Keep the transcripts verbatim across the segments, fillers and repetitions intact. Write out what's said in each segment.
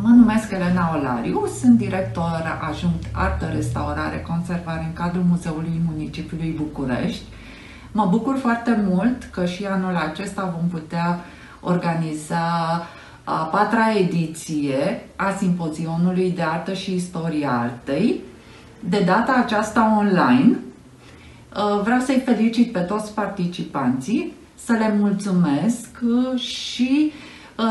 Mă numesc Elena Olariu, sunt director adjunct artă, restaurare, conservare în cadrul Muzeului Municipiului București. Mă bucur foarte mult că și anul acesta vom putea organiza a patra ediție a Simpozionului de Artă și Istoria Artei, de data aceasta online. Vreau să-i felicit pe toți participanții, să le mulțumesc și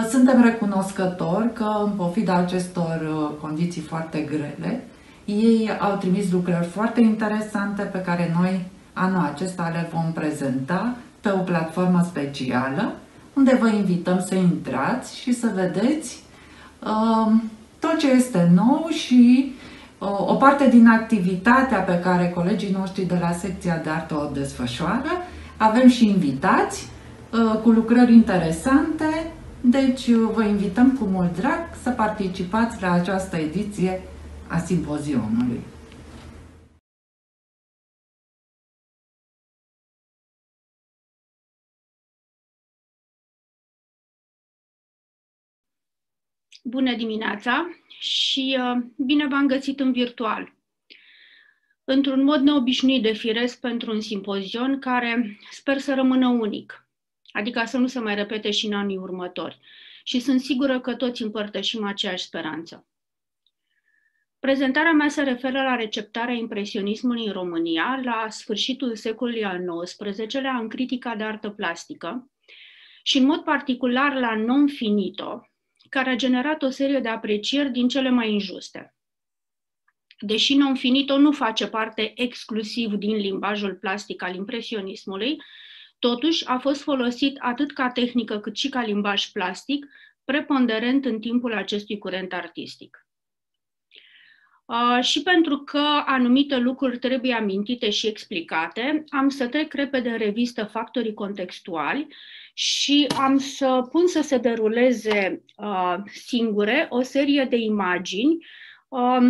suntem recunoscători că, în pofida acestor condiții foarte grele, ei au trimis lucrări foarte interesante pe care noi anul acesta le vom prezenta pe o platformă specială, unde vă invităm să intrați și să vedeți uh, tot ce este nou și uh, o parte din activitatea pe care colegii noștri de la secția de artă o desfășoară. Avem și invitați uh, cu lucrări interesante, deci uh, vă invităm cu mult drag să participați la această ediție a simpozionului. Bună dimineața și uh, bine v-am găsit în virtual. Într-un mod neobișnuit de firesc pentru un simpozion care sper să rămână unic, adică să nu se mai repete și în anii următori. Și sunt sigură că toți împărtășim aceeași speranță. Prezentarea mea se referă la receptarea impresionismului în România la sfârșitul secolului al nouăsprezecelea în critica de artă plastică și în mod particular la non finito, care a generat o serie de aprecieri din cele mai injuste. Deși non finito nu face parte exclusiv din limbajul plastic al impresionismului, totuși a fost folosit atât ca tehnică cât și ca limbaj plastic, preponderent în timpul acestui curent artistic. Uh, și pentru că anumite lucruri trebuie amintite și explicate, am să trec repede în revistă factorii contextuali și am să pun să se deruleze uh, singure o serie de imagini, uh,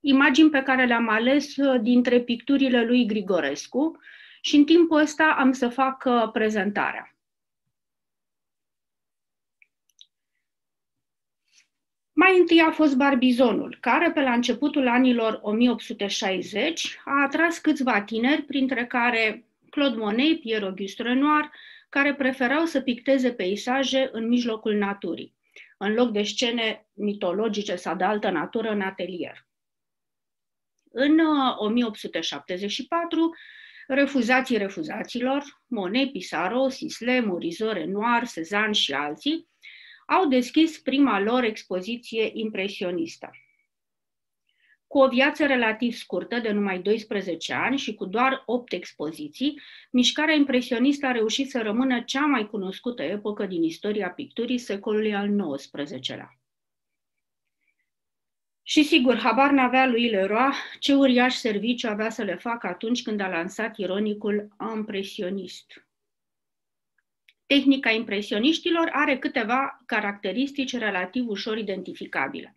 imagini pe care le-am ales dintre picturile lui Grigorescu și în timpul ăsta am să fac uh, prezentarea. Mai întâi a fost Barbizonul, care pe la începutul anilor o mie opt sute șaizeci a atras câțiva tineri, printre care Claude Monet, Pierre-Auguste Renoir, care preferau să picteze peisaje în mijlocul naturii, în loc de scene mitologice sau de altă natură în atelier. În o mie opt sute șaptezeci și patru, refuzații refuzaților, Monet, Pissarro, Sisley, Morisot, Renoir, Cezanne și alții, au deschis prima lor expoziție impresionistă. Cu o viață relativ scurtă, de numai doisprezece ani și cu doar opt expoziții, mișcarea impresionistă a reușit să rămână cea mai cunoscută epocă din istoria picturii, secolului al nouăsprezecelea. Și sigur, habar n-avea lui Leroy ce uriaș serviciu avea să le facă atunci când a lansat ironicul impresionist. Tehnica impresioniștilor are câteva caracteristici relativ ușor identificabile.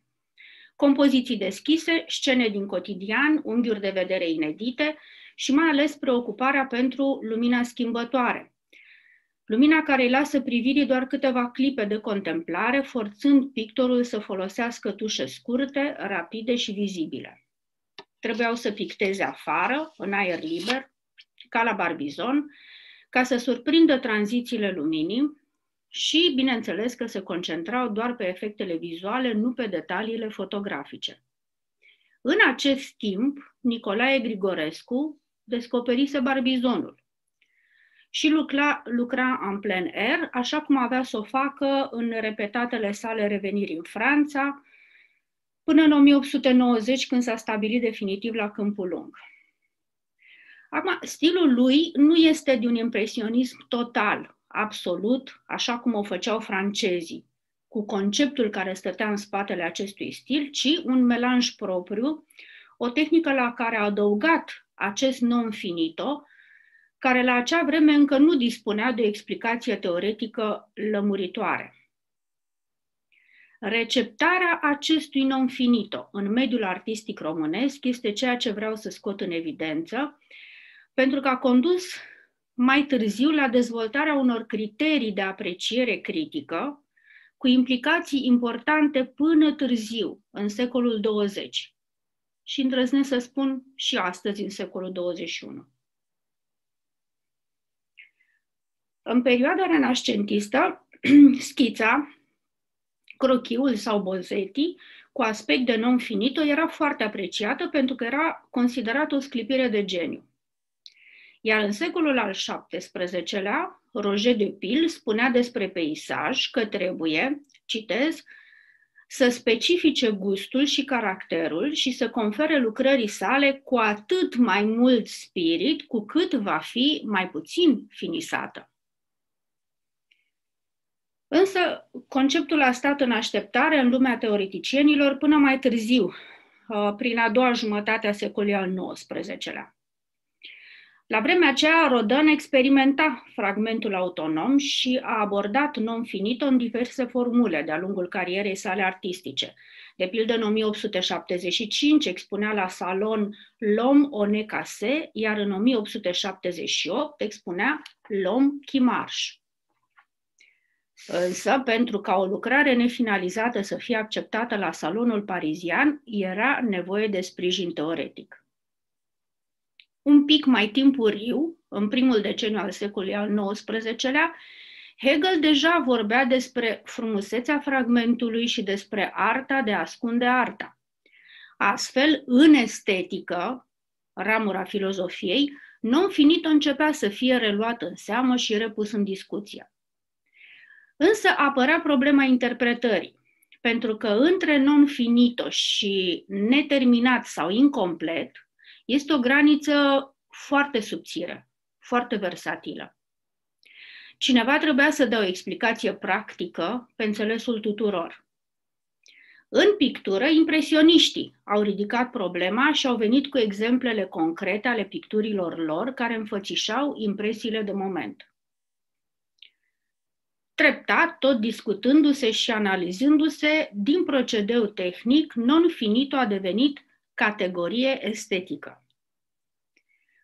Compoziții deschise, scene din cotidian, unghiuri de vedere inedite și mai ales preocuparea pentru lumina schimbătoare. Lumina care îi lasă privirii doar câteva clipe de contemplare, forțând pictorul să folosească tușe scurte, rapide și vizibile. Trebuiau să picteze afară, în aer liber, ca la Barbizon, ca să surprindă tranzițiile luminii și, bineînțeles, că se concentrau doar pe efectele vizuale, nu pe detaliile fotografice. În acest timp, Nicolae Grigorescu descoperise Barbizonul și lucra, lucra în plein air, așa cum avea să o facă în repetatele sale reveniri în Franța, până în o mie opt sute nouăzeci, când s-a stabilit definitiv la Câmpulung. Acum, stilul lui nu este de un impresionism total, absolut, așa cum o făceau francezii, cu conceptul care stătea în spatele acestui stil, ci un melanj propriu, o tehnică la care a adăugat acest non finito, care la acea vreme încă nu dispunea de o explicație teoretică lămuritoare. Receptarea acestui non finito în mediul artistic românesc este ceea ce vreau să scot în evidență, pentru că a condus mai târziu la dezvoltarea unor criterii de apreciere critică, cu implicații importante până târziu, în secolul douăzeci. Și îndrăznesc să spun și astăzi, în secolul douăzeci și unu. În perioada renascentistă, schița, crochiul sau bozetii, cu aspect de non finito, era foarte apreciată pentru că era considerată o sclipire de geniu. Iar în secolul al șaptesprezecelea, Roger de Pil spunea despre peisaj că trebuie, citez, să specifice gustul și caracterul și să confere lucrării sale cu atât mai mult spirit, cu cât va fi mai puțin finisată. Însă, conceptul a stat în așteptare în lumea teoreticienilor până mai târziu, prin a doua jumătate a secolului al nouăsprezecelea. La vremea aceea, Rodin experimenta fragmentul autonom și a abordat non finito în diverse formule de-a lungul carierei sale artistice. De pildă, în o mie opt sute șaptezeci și cinci expunea la salon L'Homme au nez cassé, iar în o mie opt sute șaptezeci și opt expunea L'Homme qui marche. Însă, pentru ca o lucrare nefinalizată să fie acceptată la salonul parizian, era nevoie de sprijin teoretic. Un pic mai timpuriu, în primul deceniu al secolului al nouăsprezecelea, Hegel deja vorbea despre frumusețea fragmentului și despre arta de a ascunde arta. Astfel, în estetică, ramura filozofiei, non finito începea să fie reluat în seamă și repus în discuție. Însă apărea problema interpretării, pentru că între non finito și neterminat sau incomplet, este o graniță foarte subțire, foarte versatilă. Cineva trebuia să dea o explicație practică pe înțelesul tuturor. În pictură, impresioniștii au ridicat problema și au venit cu exemplele concrete ale picturilor lor care înfățișau impresiile de moment. Treptat, tot discutându-se și analizându-se, din procedeu tehnic, non finito a devenit categorie estetică.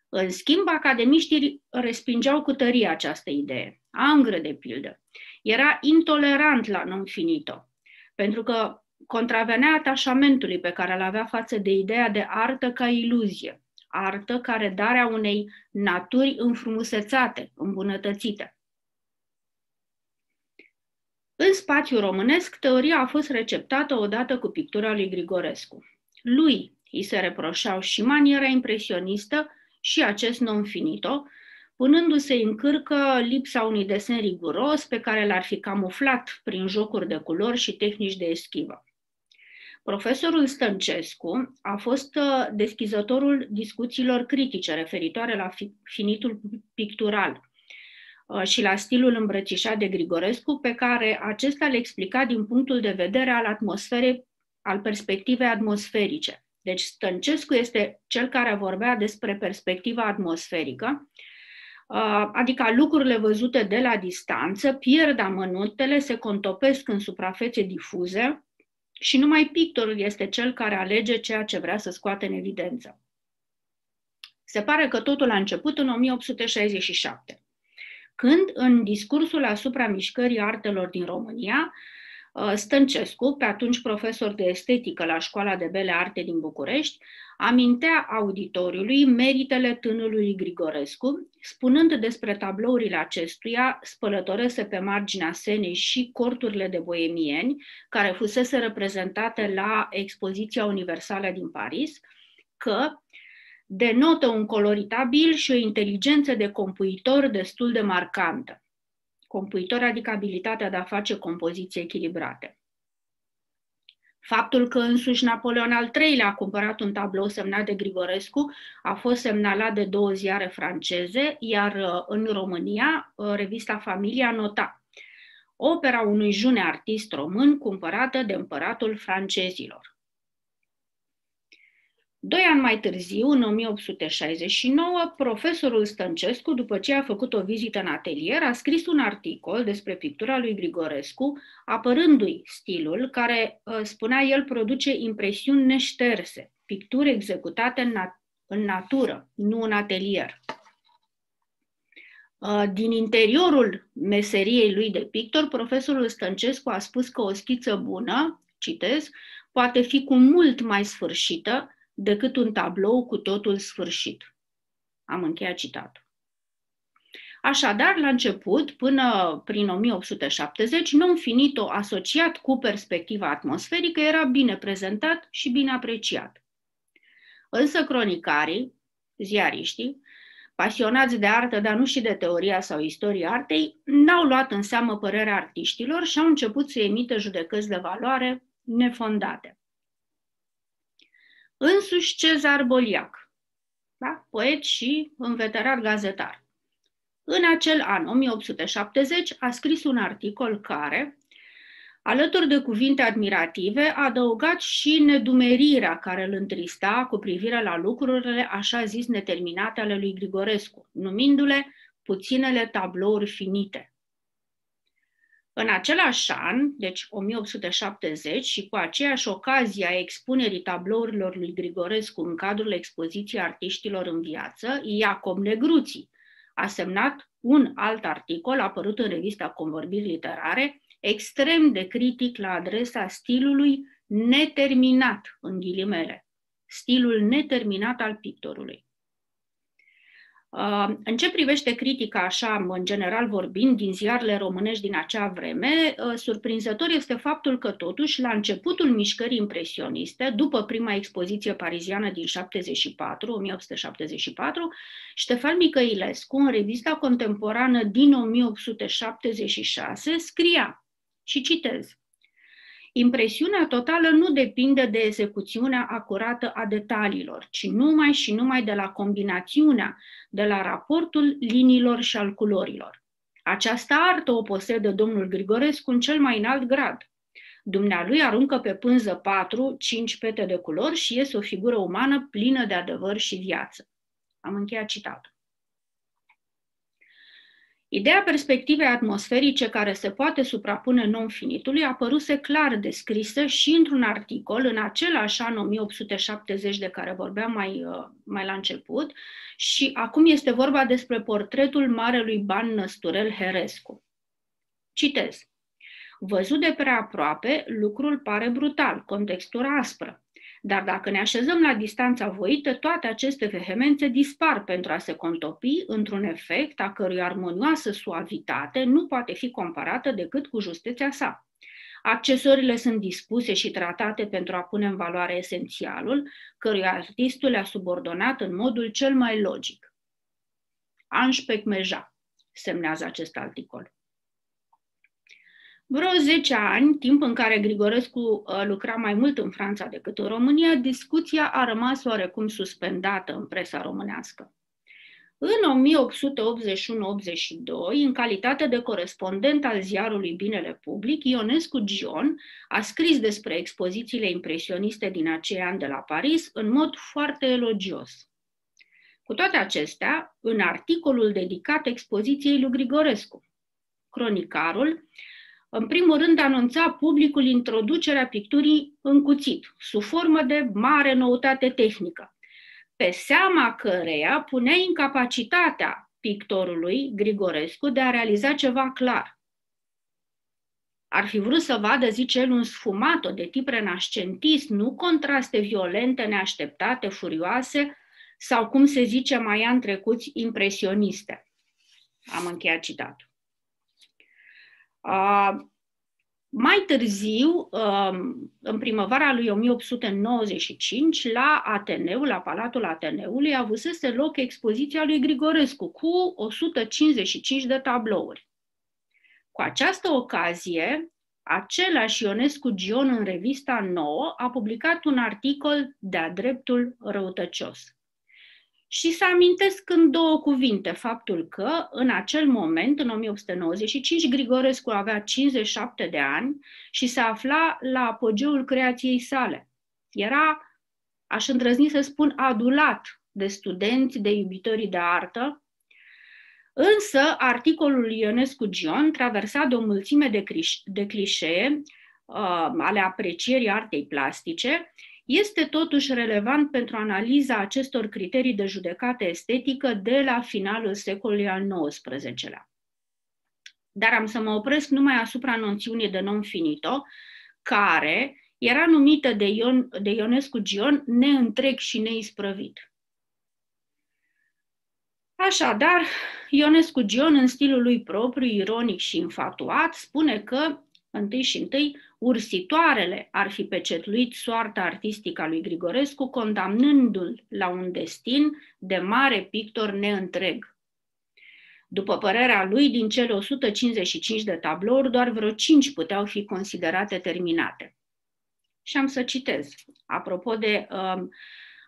În schimb, academiștii respingeau cu tărie această idee. Angre, de pildă, era intolerant la non finito, pentru că contravenea atașamentului pe care îl avea față de ideea de artă ca iluzie, artă ca redarea unei naturi înfrumusețate, îmbunătățite. În spațiul românesc, teoria a fost receptată odată cu pictura lui Grigorescu. Lui îi se reproșau și maniera impresionistă și acest non finito, punându-se în cârcă lipsa unui desen riguros pe care l-ar fi camuflat prin jocuri de culori și tehnici de eschivă. Profesorul Stăncescu a fost deschizătorul discuțiilor critice referitoare la finitul pictural și la stilul îmbrățișat de Grigorescu, pe care acesta le explica din punctul de vedere al atmosferei, al perspectivei atmosferice. Deci Stăncescu este cel care vorbea despre perspectiva atmosferică, adică lucrurile văzute de la distanță pierd amănuntele, se contopesc în suprafețe difuze și numai pictorul este cel care alege ceea ce vrea să scoată în evidență. Se pare că totul a început în o mie opt sute șaizeci și șapte, când în discursul asupra mișcării artelor din România, Stăncescu, pe atunci profesor de estetică la Școala de Bele Arte din București, amintea auditoriului meritele tânărului Grigorescu, spunând despre tablourile acestuia spălătorese pe marginea scenei și corturile de boemieni, care fusese reprezentate la Expoziția Universală din Paris, că denotă un coloritabil și o inteligență de compuitor destul de marcantă. Compuitor, adică abilitatea de a face compoziții echilibrate. Faptul că însuși Napoleon al treilea a cumpărat un tablou semnat de Grigorescu a fost semnalat de două ziare franceze, iar în România, revista Familia nota opera unui june artist român cumpărată de împăratul francezilor. Doi ani mai târziu, în o mie opt sute șaizeci și nouă, profesorul Stăncescu, după ce a făcut o vizită în atelier, a scris un articol despre pictura lui Grigorescu, apărându-i stilul care, spunea el, produce impresiuni neșterse, picturi executate în, nat- în natură, nu în atelier. Din interiorul meseriei lui de pictor, profesorul Stăncescu a spus că o schiță bună, citez, poate fi cu mult mai sfârșită decât un tablou cu totul sfârșit. Am încheiat citatul. Așadar, la început, până prin o mie opt sute șaptezeci, non-finito asociat cu perspectiva atmosferică era bine prezentat și bine apreciat. Însă cronicarii, ziariștii, pasionați de artă, dar nu și de teoria sau istoria artei, n-au luat în seamă părerea artiștilor și au început să emită judecăți de valoare nefondate. Însuși Cezar Boliac, da? Poet și înveterat gazetar. În acel an, o mie opt sute șaptezeci, a scris un articol care, alături de cuvinte admirative, a adăugat și nedumerirea care îl întrista cu privire la lucrurile așa zis neterminate ale lui Grigorescu, numindu-le puținele tablouri finite. În același an, deci o mie opt sute șaptezeci, și cu aceeași ocazie a expunerii tablourilor lui Grigorescu în cadrul expoziției artiștilor în viață, Iacob Negruzzi a semnat un alt articol apărut în revista Convorbiri Literare, extrem de critic la adresa stilului neterminat, în ghilimele, stilul neterminat al pictorului. În ce privește critica, așa, în general vorbind, din ziarele românești din acea vreme, surprinzător este faptul că, totuși, la începutul mișcării impresioniste, după prima expoziție pariziană din șaptezeci și patru, o mie opt sute șaptezeci și patru, Ștefan Micăilescu, în revista contemporană din o mie opt sute șaptezeci și șase, scria, și citez, impresiunea totală nu depinde de execuțiunea acurată a detaliilor, ci numai și numai de la combinațiunea, de la raportul liniilor și al culorilor. Această artă o posedă domnul Grigorescu în cel mai înalt grad. Dumnealui aruncă pe pânză patru-cinci pete de culori și iese o figură umană plină de adevăr și viață. Am încheiat citatul. Ideea perspectivei atmosferice care se poate suprapune non-finitului apăruse clar descrisă și într-un articol în același an o mie opt sute șaptezeci de care vorbeam mai, mai la început și acum este vorba despre portretul marelui ban Năsturel Herescu. Citez. Văzut de prea aproape, lucrul pare brutal, contextura aspră. Dar dacă ne așezăm la distanța voită, toate aceste vehemențe dispar pentru a se contopi într-un efect a cărui armonioasă suavitate nu poate fi comparată decât cu justețea sa. Accesoriile sunt dispuse și tratate pentru a pune în valoare esențialul, căruia artistul le-a subordonat în modul cel mai logic. Anj Pecmeja semnează acest articol. Vreo zece ani, timp în care Grigorescu lucra mai mult în Franța decât în România, discuția a rămas oarecum suspendată în presa românească. În o mie opt sute optzeci și unu optzeci și doi, în calitate de corespondent al ziarului Binele Public, Ionescu-Gion a scris despre expozițiile impresioniste din acei ani de la Paris în mod foarte elogios. Cu toate acestea, în articolul dedicat expoziției lui Grigorescu, cronicarul, în primul rând, anunța publicul introducerea picturii în cuțit, sub formă de mare noutate tehnică, pe seama căreia punea incapacitatea pictorului Grigorescu de a realiza ceva clar. Ar fi vrut să vadă, zice el, un sfumato de tip renascentist, nu contraste violente, neașteptate, furioase, sau, cum se zice mai an trecuți, impresioniste. Am încheiat citatul. Uh, mai târziu, uh, în primăvara lui o mie opt sute nouăzeci și cinci, la Ateneu, la Palatul Ateneului, avusese loc expoziția lui Grigorescu cu o sută cincizeci și cinci de tablouri. Cu această ocazie, același Ionescu-Gion în revista Nouă a publicat un articol de-a dreptul răutăcios. Și să amintesc în două cuvinte faptul că, în acel moment, în o mie opt sute nouăzeci și cinci, Grigorescu avea cincizeci și șapte de ani și se afla la apogeul creației sale. Era, aș îndrăzni să spun, adulat de studenți, de iubitorii de artă, însă articolul lui Ionescu-Gion traversa de o mulțime de, de clișee uh, ale aprecierii artei plastice, este totuși relevant pentru analiza acestor criterii de judecată estetică de la finalul secolului al nouăsprezecelea. Dar am să mă opresc numai asupra noțiunii de non finito, care era numită de, Ion, de Ionescu-Gion neîntreg și neisprăvit. Așadar, Ionescu-Gion, în stilul lui propriu, ironic și infatuat, spune că, întâi și întâi, ursitoarele ar fi pecetluit soarta artistică a lui Grigorescu, condamnându-l la un destin de mare pictor neîntreg. După părerea lui, din cele o sută cincizeci și cinci de tablouri, doar vreo cinci puteau fi considerate terminate. Și am să citez, apropo de um,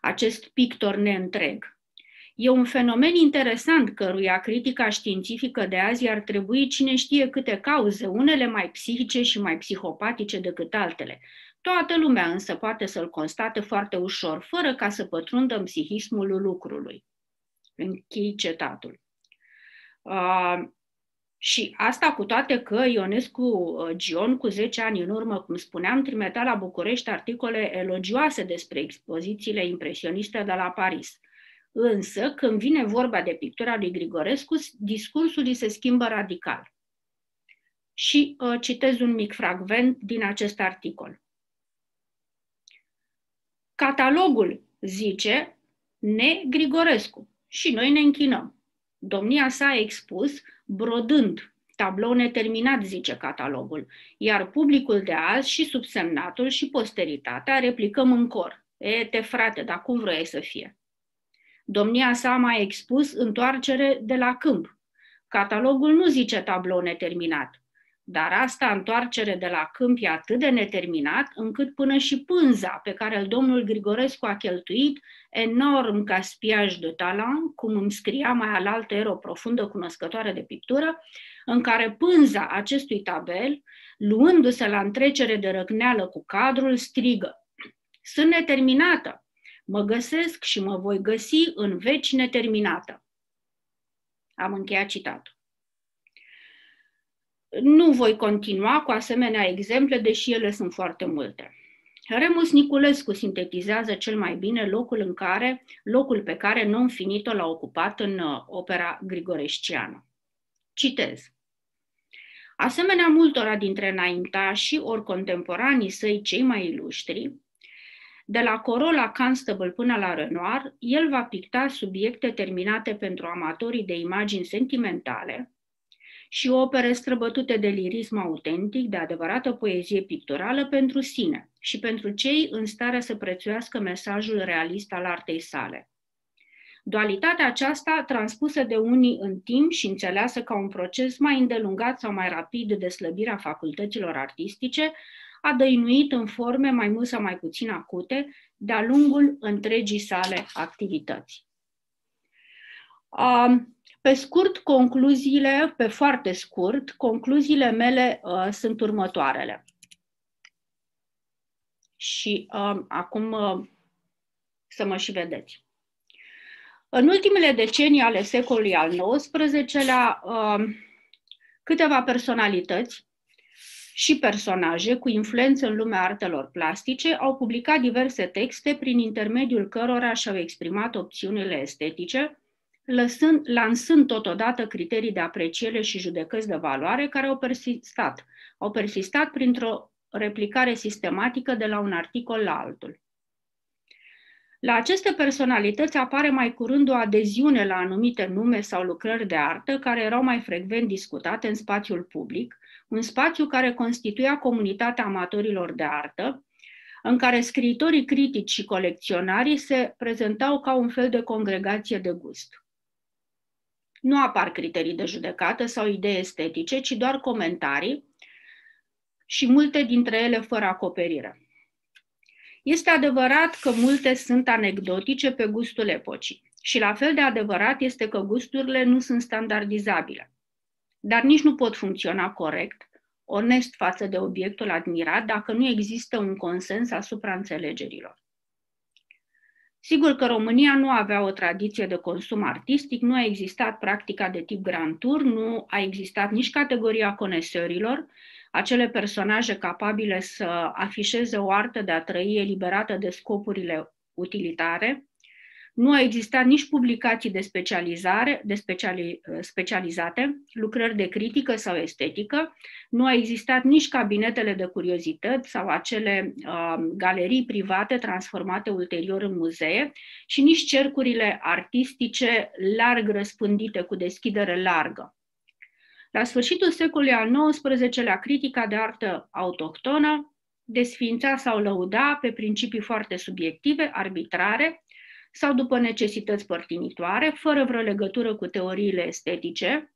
acest pictor neîntreg. E un fenomen interesant căruia critica științifică de azi ar trebui cine știe câte cauze, unele mai psihice și mai psihopatice decât altele. Toată lumea însă poate să-l constate foarte ușor, fără ca să pătrundă în psihismul lucrului. Închei citatul. Uh, și asta cu toate că Ionescu-Gion, cu zece ani în urmă, cum spuneam, trimitea la București articole elogioase despre expozițiile impresioniste de la Paris. Însă, când vine vorba de pictura lui Grigorescu, discursul îi se schimbă radical. Și uh, citez un mic fragment din acest articol. Catalogul, zice, ne Grigorescu și noi ne închinăm. Domnia s-a expus brodând, tablou neterminat, zice catalogul, iar publicul de azi și subsemnatul și posteritatea replicăm în cor. E, te frate, dar cum vroiai să fie? Domnia s-a mai expus întoarcere de la câmp. Catalogul nu zice tablou neterminat, dar asta întoarcere de la câmp e atât de neterminat, încât până și pânza pe care domnul Grigorescu a cheltuit, enorm ca spiaj de talent, cum îmi scria mai alaltă era o profundă cunoscătoare de pictură, în care pânza acestui tabel, luându-se la întrecere de răcneală cu cadrul, strigă: sunt neterminată! Mă găsesc și mă voi găsi în veci neterminată. Am încheiat citatul. Nu voi continua cu asemenea exemple, deși ele sunt foarte multe. Remus Niculescu sintetizează cel mai bine locul, în care, locul pe care non finito l-a ocupat în opera grigoresciană. Citez. Asemenea multora dintre înaintașii ori contemporanii săi cei mai iluștri, de la Corot la Constable până la Renoir, el va picta subiecte terminate pentru amatorii de imagini sentimentale și opere străbătute de lirism autentic, de adevărată poezie picturală pentru sine și pentru cei în stare să prețuiască mesajul realist al artei sale. Dualitatea aceasta, transpusă de unii în timp și înțeleasă ca un proces mai îndelungat sau mai rapid de slăbirea facultăților artistice, a dăinuit în forme mai mult sau mai puțin acute de-a lungul întregii sale activități. Pe scurt, concluziile, pe foarte scurt, concluziile mele uh, sunt următoarele. Și uh, acum uh, să mă și vedeți. În ultimele decenii ale secolului al nouăsprezecelea, uh, câteva personalități și personaje cu influență în lumea artelor plastice au publicat diverse texte prin intermediul cărora și-au exprimat opțiunile estetice, lăsând, lansând totodată criterii de apreciere și judecăți de valoare care au persistat. Au persistat printr-o replicare sistematică de la un articol la altul. La aceste personalități apare mai curând o adeziune la anumite nume sau lucrări de artă care erau mai frecvent discutate în spațiul public, un spațiu care constituia comunitatea amatorilor de artă, în care scriitorii critici și colecționarii se prezentau ca un fel de congregație de gust. Nu apar criterii de judecată sau idei estetice, ci doar comentarii și multe dintre ele fără acoperire. Este adevărat că multe sunt anecdotice pe gustul epocii și la fel de adevărat este că gusturile nu sunt standardizabile, dar nici nu pot funcționa corect, onest față de obiectul admirat, dacă nu există un consens asupra înțelegerilor. Sigur că România nu avea o tradiție de consum artistic, nu a existat practica de tip Grand Tour, nu a existat nici categoria conesorilor, acele personaje capabile să afișeze o artă de a trăi eliberată de scopurile utilitare. Nu a existat nici publicații de specializare, de speciali, specializate, lucrări de critică sau estetică, nu a existat nici cabinetele de curiozități sau acele uh, galerii private transformate ulterior în muzee și nici cercurile artistice larg răspândite cu deschidere largă. La sfârșitul secolului al nouăsprezecelea, critica de artă autohtonă desființa sau lăuda pe principii foarte subiective, arbitrare, sau după necesități părtinitoare, fără vreo legătură cu teoriile estetice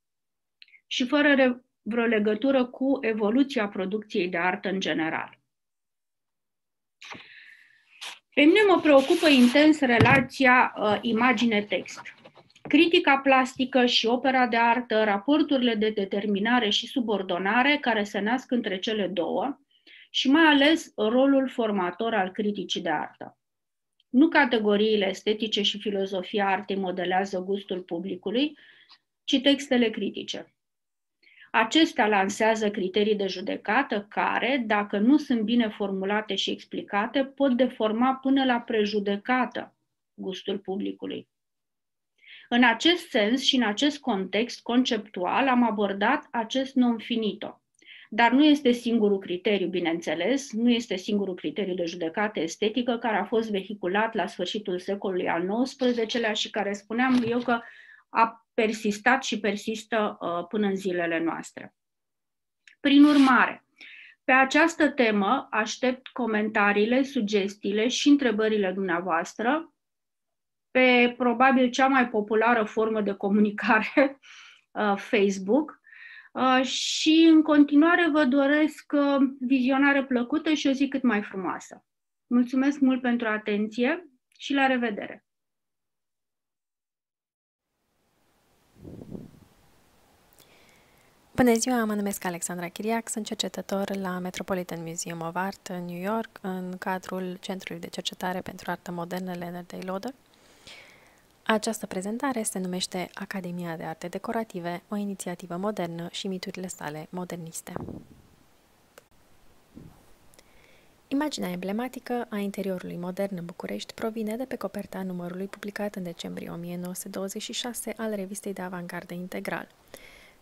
și fără vreo legătură cu evoluția producției de artă în general. Pe mine mă preocupă intens relația uh, imagine-text. Critica plastică și opera de artă, raporturile de determinare și subordonare care se nasc între cele două și mai ales rolul formator al criticii de artă. Nu categoriile estetice și filozofia artei modelează gustul publicului, ci textele critice. Acestea lansează criterii de judecată care, dacă nu sunt bine formulate și explicate, pot deforma până la prejudecată gustul publicului. În acest sens și în acest context conceptual am abordat acest non finito. Dar nu este singurul criteriu, bineînțeles, nu este singurul criteriu de judecată estetică care a fost vehiculat la sfârșitul secolului al nouăsprezecelea și care, spuneam eu, că a persistat și persistă uh, până în zilele noastre. Prin urmare, pe această temă aștept comentariile, sugestiile și întrebările dumneavoastră pe probabil cea mai populară formă de comunicare, uh, Facebook, și în continuare vă doresc vizionare plăcută și o zi cât mai frumoasă. Mulțumesc mult pentru atenție și la revedere! Bună ziua, mă numesc Alexandra Chiriac, sunt cercetător la Metropolitan Museum of Art în New York, în cadrul Centrului de Cercetare pentru Artă Modernă Leonard A. Lauder. Această prezentare se numește Academia de Arte Decorative, o inițiativă modernă și miturile sale moderniste. Imaginea emblematică a interiorului modern în București provine de pe coperta numărului publicat în decembrie o mie nouă sute douăzeci și șase al revistei de avangardă Integral.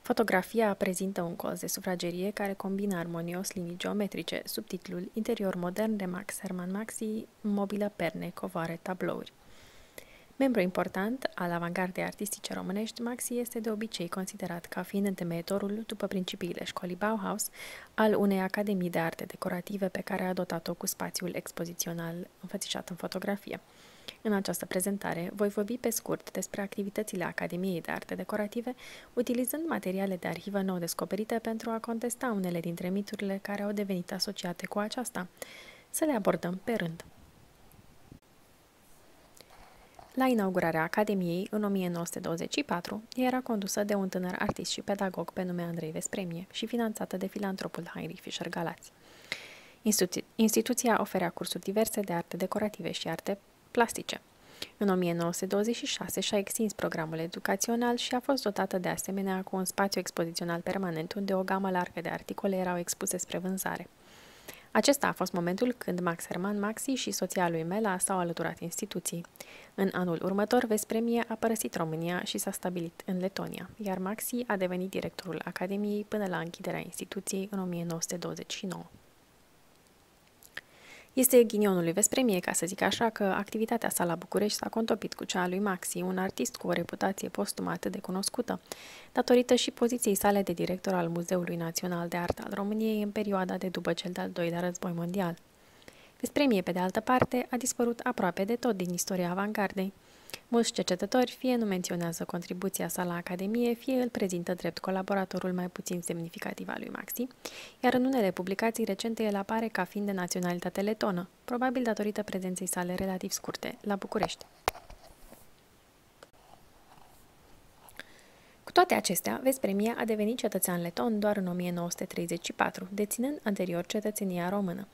Fotografia prezintă un colț de sufragerie care combină armonios linii geometrice, subtitlul Interior modern de Max Hermann Maxy, mobilă, perne, covoare, tablouri. Membru important al avangardei artistice românești, Maxy este de obicei considerat ca fiind întemeietorul, după principiile școlii Bauhaus, al unei academii de arte decorative pe care a dotat-o cu spațiul expozițional înfățișat în fotografie. În această prezentare voi vorbi pe scurt despre activitățile Academiei de Arte Decorative, utilizând materiale de arhivă nou descoperite pentru a contesta unele dintre miturile care au devenit asociate cu aceasta. Să le abordăm pe rând. La inaugurarea Academiei, în o mie nouă sute douăzeci și patru, ea era condusă de un tânăr artist și pedagog pe nume Andrei Vespremie și finanțată de filantropul Heinrich Fischer Galați. Institu- instituția oferea cursuri diverse de arte decorative și arte plastice. În o mie nouă sute douăzeci și șase și-a extins programul educațional și a fost dotată de asemenea cu un spațiu expozițional permanent unde o gamă largă de articole erau expuse spre vânzare. Acesta a fost momentul când Max Hermann Maxy și soția lui Mela s-au alăturat instituției. În anul următor, Vespremie a părăsit România și s-a stabilit în Letonia, iar Maxy a devenit directorul Academiei până la închiderea instituției în o mie nouă sute douăzeci și nouă. Este ghinionul lui Vespremie, ca să zic așa, că activitatea sa la București s-a contopit cu cea a lui Maxy, un artist cu o reputație postumă atât de cunoscută, datorită și poziției sale de director al Muzeului Național de Artă al României în perioada de după cel de-al doilea război mondial. Vespremie, pe de altă parte, a dispărut aproape de tot din istoria avangardei. Mulți cercetători fie nu menționează contribuția sa la Academie, fie îl prezintă drept colaboratorul mai puțin semnificativ al lui Maxy, iar în unele publicații recente el apare ca fiind de naționalitate letonă, probabil datorită prezenței sale relativ scurte la București. Cu toate acestea, Vespremie a devenit cetățean leton doar în o mie nouă sute treizeci și patru, deținând anterior cetățenia română.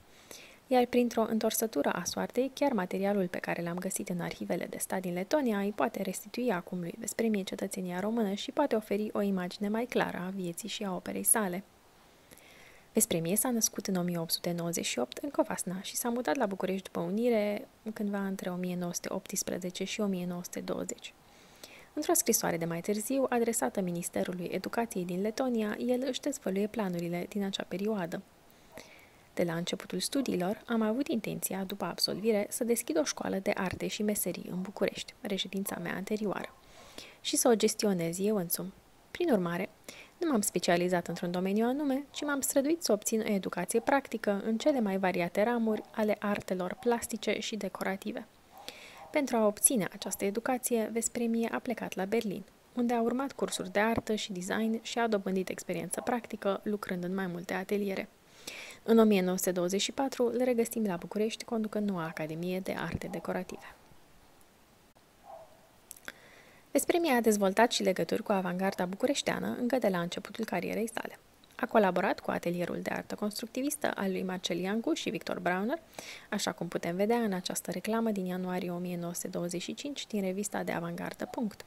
Iar printr-o întorsătură a soartei, chiar materialul pe care l-am găsit în arhivele de stat din Letonia îi poate restitui acum lui Vespremie cetățenia română și poate oferi o imagine mai clară a vieții și a operei sale. Vespremie s-a născut în o mie opt sute nouăzeci și opt în Covasna și s-a mutat la București după unire cândva între o mie nouă sute optsprezece și o mie nouă sute douăzeci. Într-o scrisoare de mai târziu, adresată Ministerului Educației din Letonia, el își dezvăluie planurile din acea perioadă. De la începutul studiilor, am avut intenția, după absolvire, să deschid o școală de arte și meserii în București, reședința mea anterioară, și să o gestionez eu însumi. Prin urmare, nu m-am specializat într-un domeniu anume, ci m-am străduit să obțin o educație practică în cele mai variate ramuri ale artelor plastice și decorative. Pentru a obține această educație, Vespremie a plecat la Berlin, unde a urmat cursuri de artă și design și a dobândit experiență practică, lucrând în mai multe ateliere. În o mie nouă sute douăzeci și patru le regăsim la București, conducând noua Academie de Arte Decorative. Vespremie a dezvoltat și legături cu avangarda bucureșteană încă de la începutul carierei sale. A colaborat cu atelierul de artă constructivistă al lui Marcel Iancu și Victor Brauner, așa cum putem vedea în această reclamă din ianuarie o mie nouă sute douăzeci și cinci din revista de avangardă Punct.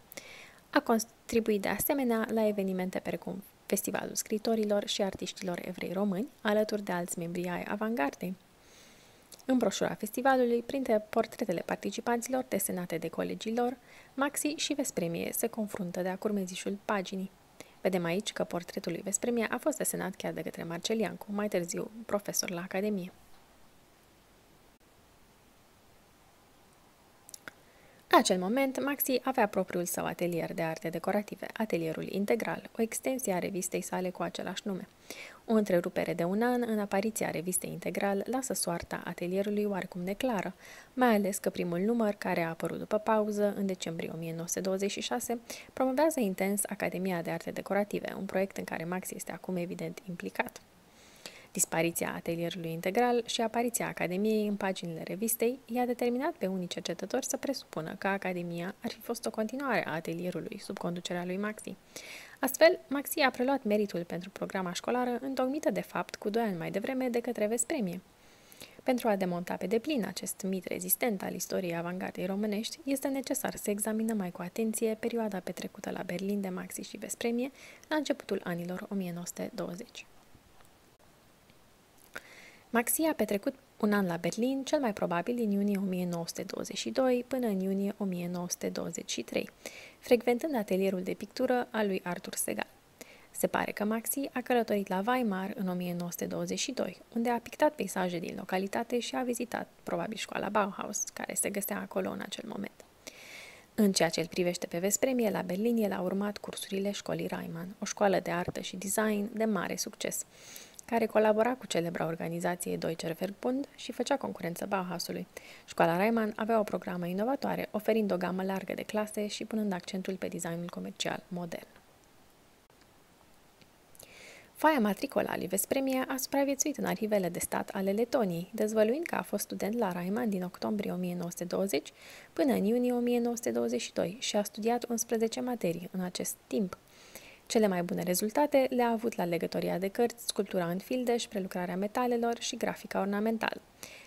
A contribuit de asemenea la evenimente precum Festivalul Scriitorilor și Artiștilor Evrei Români, alături de alți membri ai avangardei. În broșura festivalului, printre portretele participanților desenate de colegii lor, Maxy și Vespremie se confruntă de-a curmezișul paginii. Vedem aici că portretul lui Vespremie a fost desenat chiar de către Marcel Iancu, mai târziu profesor la Academie. La acel moment, Maxy avea propriul său atelier de arte decorative, Atelierul Integral, o extensie a revistei sale cu același nume. O întrerupere de un an în apariția revistei Integral lasă soarta atelierului oarecum neclară, mai ales că primul număr, care a apărut după pauză, în decembrie o mie nouă sute douăzeci și șase, promovează intens Academia de Arte Decorative, un proiect în care Maxy este acum evident implicat. Dispariția atelierului Integral și apariția Academiei în paginile revistei i-a determinat pe unii cercetători să presupună că Academia ar fi fost o continuare a atelierului sub conducerea lui Maxy. Astfel, Maxy a preluat meritul pentru programa școlară întocmită de fapt cu doi ani mai devreme de către Vespremie. Pentru a demonta pe deplin acest mit rezistent al istoriei avangardei românești, este necesar să examinăm mai cu atenție perioada petrecută la Berlin de Maxy și Vespremie la începutul anilor o mie nouă sute douăzeci. Maxy a petrecut un an la Berlin, cel mai probabil din iunie o mie nouă sute douăzeci și doi până în iunie o mie nouă sute douăzeci și trei, frecventând atelierul de pictură al lui Arthur Segal. Se pare că Maxy a călătorit la Weimar în o mie nouă sute douăzeci și doi, unde a pictat peisaje din localitate și a vizitat probabil școala Bauhaus, care se găsea acolo în acel moment. În ceea ce îl privește pe Vespremie, la Berlin el a urmat cursurile școlii Reimann, o școală de artă și design de mare succes, care colabora cu celebra organizație Deutscher Verbund și făcea concurență Bauhausului. Școala Reimann avea o programă inovatoare, oferind o gamă largă de clase și punând accentul pe designul comercial modern. Foaia matricolă a lui Vespremie a supraviețuit în arhivele de stat ale Letoniei, dezvăluind că a fost student la Reimann din octombrie o mie nouă sute douăzeci până în iunie o mie nouă sute douăzeci și doi și a studiat unsprezece materii în acest timp. Cele mai bune rezultate le-a avut la legătoria de cărți, sculptura în fildeș, prelucrarea metalelor și grafica ornamentală,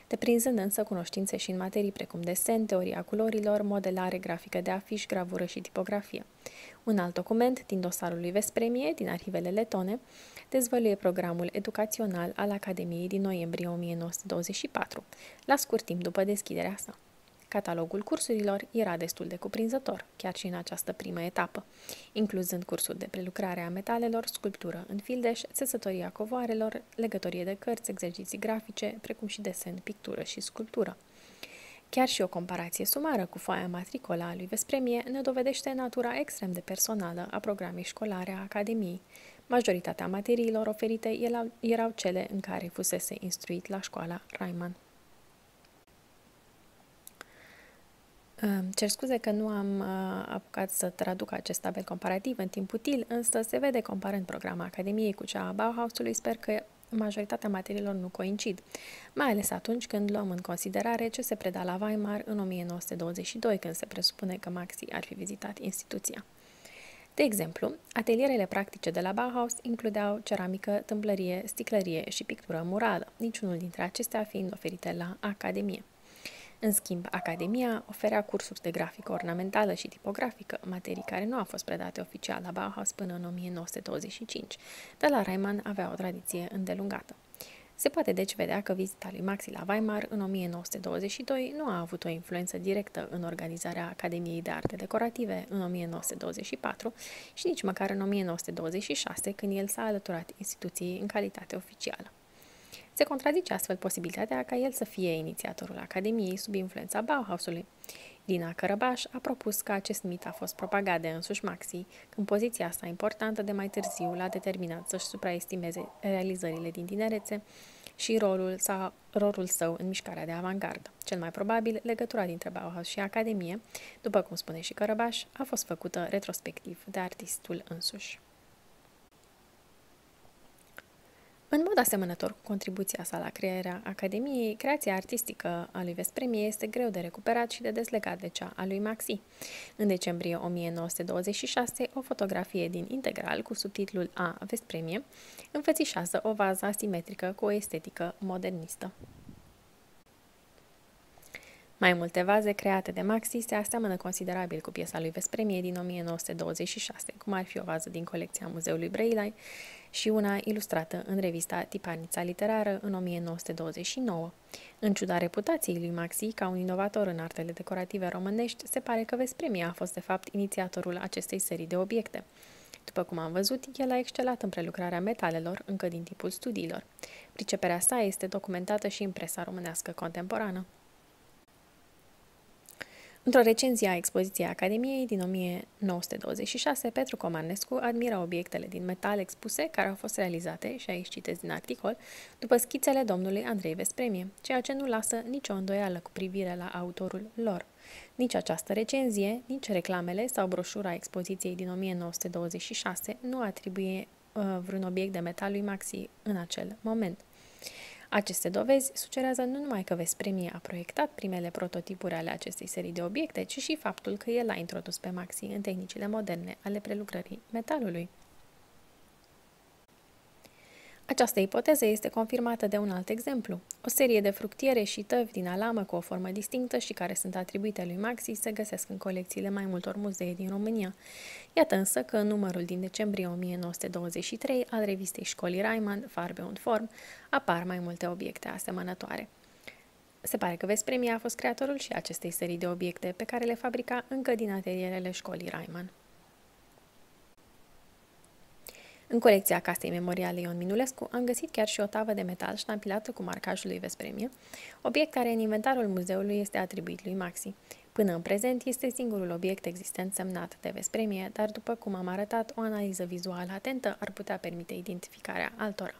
deprinzând însă cunoștințe și în materii precum desen, teoria culorilor, modelare, grafică de afiș, gravură și tipografie. Un alt document din dosarul lui Vespremie, din arhivele letone, dezvăluie programul educațional al Academiei din noiembrie o mie nouă sute douăzeci și patru, la scurt timp după deschiderea sa. Catalogul cursurilor era destul de cuprinzător, chiar și în această primă etapă, incluzând cursuri de prelucrare a metalelor, sculptură în fildeș, țesătoria covoarelor, legătorie de cărți, exerciții grafice, precum și desen, pictură și sculptură. Chiar și o comparație sumară cu foaia matricolă a lui Vespremie ne dovedește natura extrem de personală a programei școlare a Academiei. Majoritatea materiilor oferite erau cele în care fusese instruit la școala Reimann. Cer scuze că nu am apucat să traduc acest tabel comparativ în timp util, însă se vede comparând programa Academiei cu cea a Bauhausului, sper că majoritatea materiilor nu coincid, mai ales atunci când luăm în considerare ce se preda la Weimar în o mie nouă sute douăzeci și doi, când se presupune că Maxy ar fi vizitat instituția. De exemplu, atelierele practice de la Bauhaus includeau ceramică, tâmplărie, sticlărie și pictură murală, niciunul dintre acestea fiind oferite la Academie. În schimb, Academia oferea cursuri de grafică ornamentală și tipografică, materii care nu au fost predate oficial la Bauhaus până în o mie nouă sute douăzeci și cinci, dar la Reimann avea o tradiție îndelungată. Se poate deci vedea că vizita lui Maxy la Weimar în o mie nouă sute douăzeci și doi nu a avut o influență directă în organizarea Academiei de Arte Decorative în o mie nouă sute douăzeci și patru și nici măcar în o mie nouă sute douăzeci și șase, când el s-a alăturat instituției în calitate oficială. Se contrazice astfel posibilitatea ca el să fie inițiatorul Academiei sub influența Bauhausului. Dina Cărăbaș a propus că acest mit a fost propagat de însuși Maxy, când poziția asta importantă de mai târziu l-a determinat să-și supraestimeze realizările din tinerețe și rolul, sau, rolul său în mișcarea de avangardă. Cel mai probabil, legătura dintre Bauhaus și Academie, după cum spune și Cărăbaș, a fost făcută retrospectiv de artistul însuși. În mod asemănător cu contribuția sa la crearea Academiei, creația artistică a lui Vespremie este greu de recuperat și de deslegat de cea a lui Maxy. În decembrie o mie nouă sute douăzeci și șase, o fotografie din Integral cu subtitlul A. Vespremie înfățișează o vază asimetrică cu o estetică modernistă. Mai multe vaze create de Maxy se aseamănă considerabil cu piesa lui Vespremie din o mie nouă sute douăzeci și șase, cum ar fi o vază din colecția Muzeului Brăilai și una ilustrată în revista Tiparnița Literară în o mie nouă sute douăzeci și nouă. În ciuda reputației lui Maxy ca un inovator în artele decorative românești, se pare că Vespremie a fost de fapt inițiatorul acestei serii de obiecte. După cum am văzut, el a excelat în prelucrarea metalelor încă din timpul studiilor. Priceperea sa este documentată și în presa românească contemporană. Într-o recenzie a expoziției Academiei din o mie nouă sute douăzeci și șase, Petru Comanescu admira obiectele din metal expuse care au fost realizate, și aici citesc din articol, după schițele domnului Andrei Vespremie, ceea ce nu lasă nicio îndoială cu privire la autorul lor. Nici această recenzie, nici reclamele sau broșura expoziției din o mie nouă sute douăzeci și șase nu atribuie uh, vreun obiect de metal lui Maxy în acel moment. Aceste dovezi sugerează nu numai că Vespremie a proiectat primele prototipuri ale acestei serii de obiecte, ci și faptul că el a introdus pe Maxy în tehnicile moderne ale prelucrării metalului. Această ipoteză este confirmată de un alt exemplu. O serie de fructiere și tăvi din alamă cu o formă distinctă și care sunt atribuite lui Maxy se găsesc în colecțiile mai multor muzee din România. Iată însă că numărul din decembrie o mie nouă sute douăzeci și trei al revistei școlii Reimann, Farbe und Form, apar mai multe obiecte asemănătoare. Se pare că Vespremie a fost creatorul și acestei serii de obiecte pe care le fabrica încă din atelierele școlii Reimann. În colecția Casei Memoriale Ion Minulescu am găsit chiar și o tavă de metal ștampilată cu marcajul lui Vespremie, obiect care în inventarul muzeului este atribuit lui Maxy. Până în prezent este singurul obiect existent semnat de Vespremie, dar după cum am arătat, o analiză vizuală atentă ar putea permite identificarea altora.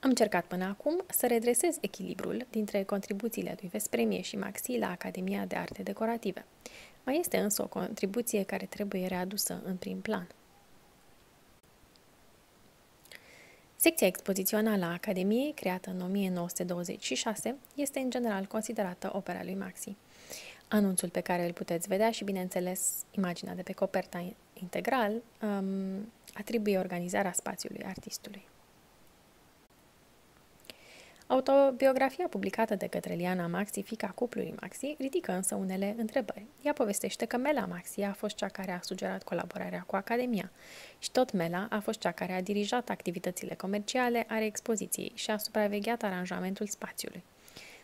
Am încercat până acum să redresez echilibrul dintre contribuțiile lui Vespremie și Maxy la Academia de Arte Decorative. Mai este însă o contribuție care trebuie readusă în prim plan. Secția expozițională a Academiei, creată în o mie nouă sute douăzeci și șase, este în general considerată opera lui Maxy. Anunțul pe care îl puteți vedea și, bineînțeles, imaginea de pe coperta Integral um, atribuie organizarea spațiului artistului. Autobiografia publicată de către Liana Maxy, fiica cuplului Maxy, ridică însă unele întrebări. Ea povestește că Mela Maxy a fost cea care a sugerat colaborarea cu Academia și tot Mela a fost cea care a dirijat activitățile comerciale ale expoziției și a supravegheat aranjamentul spațiului.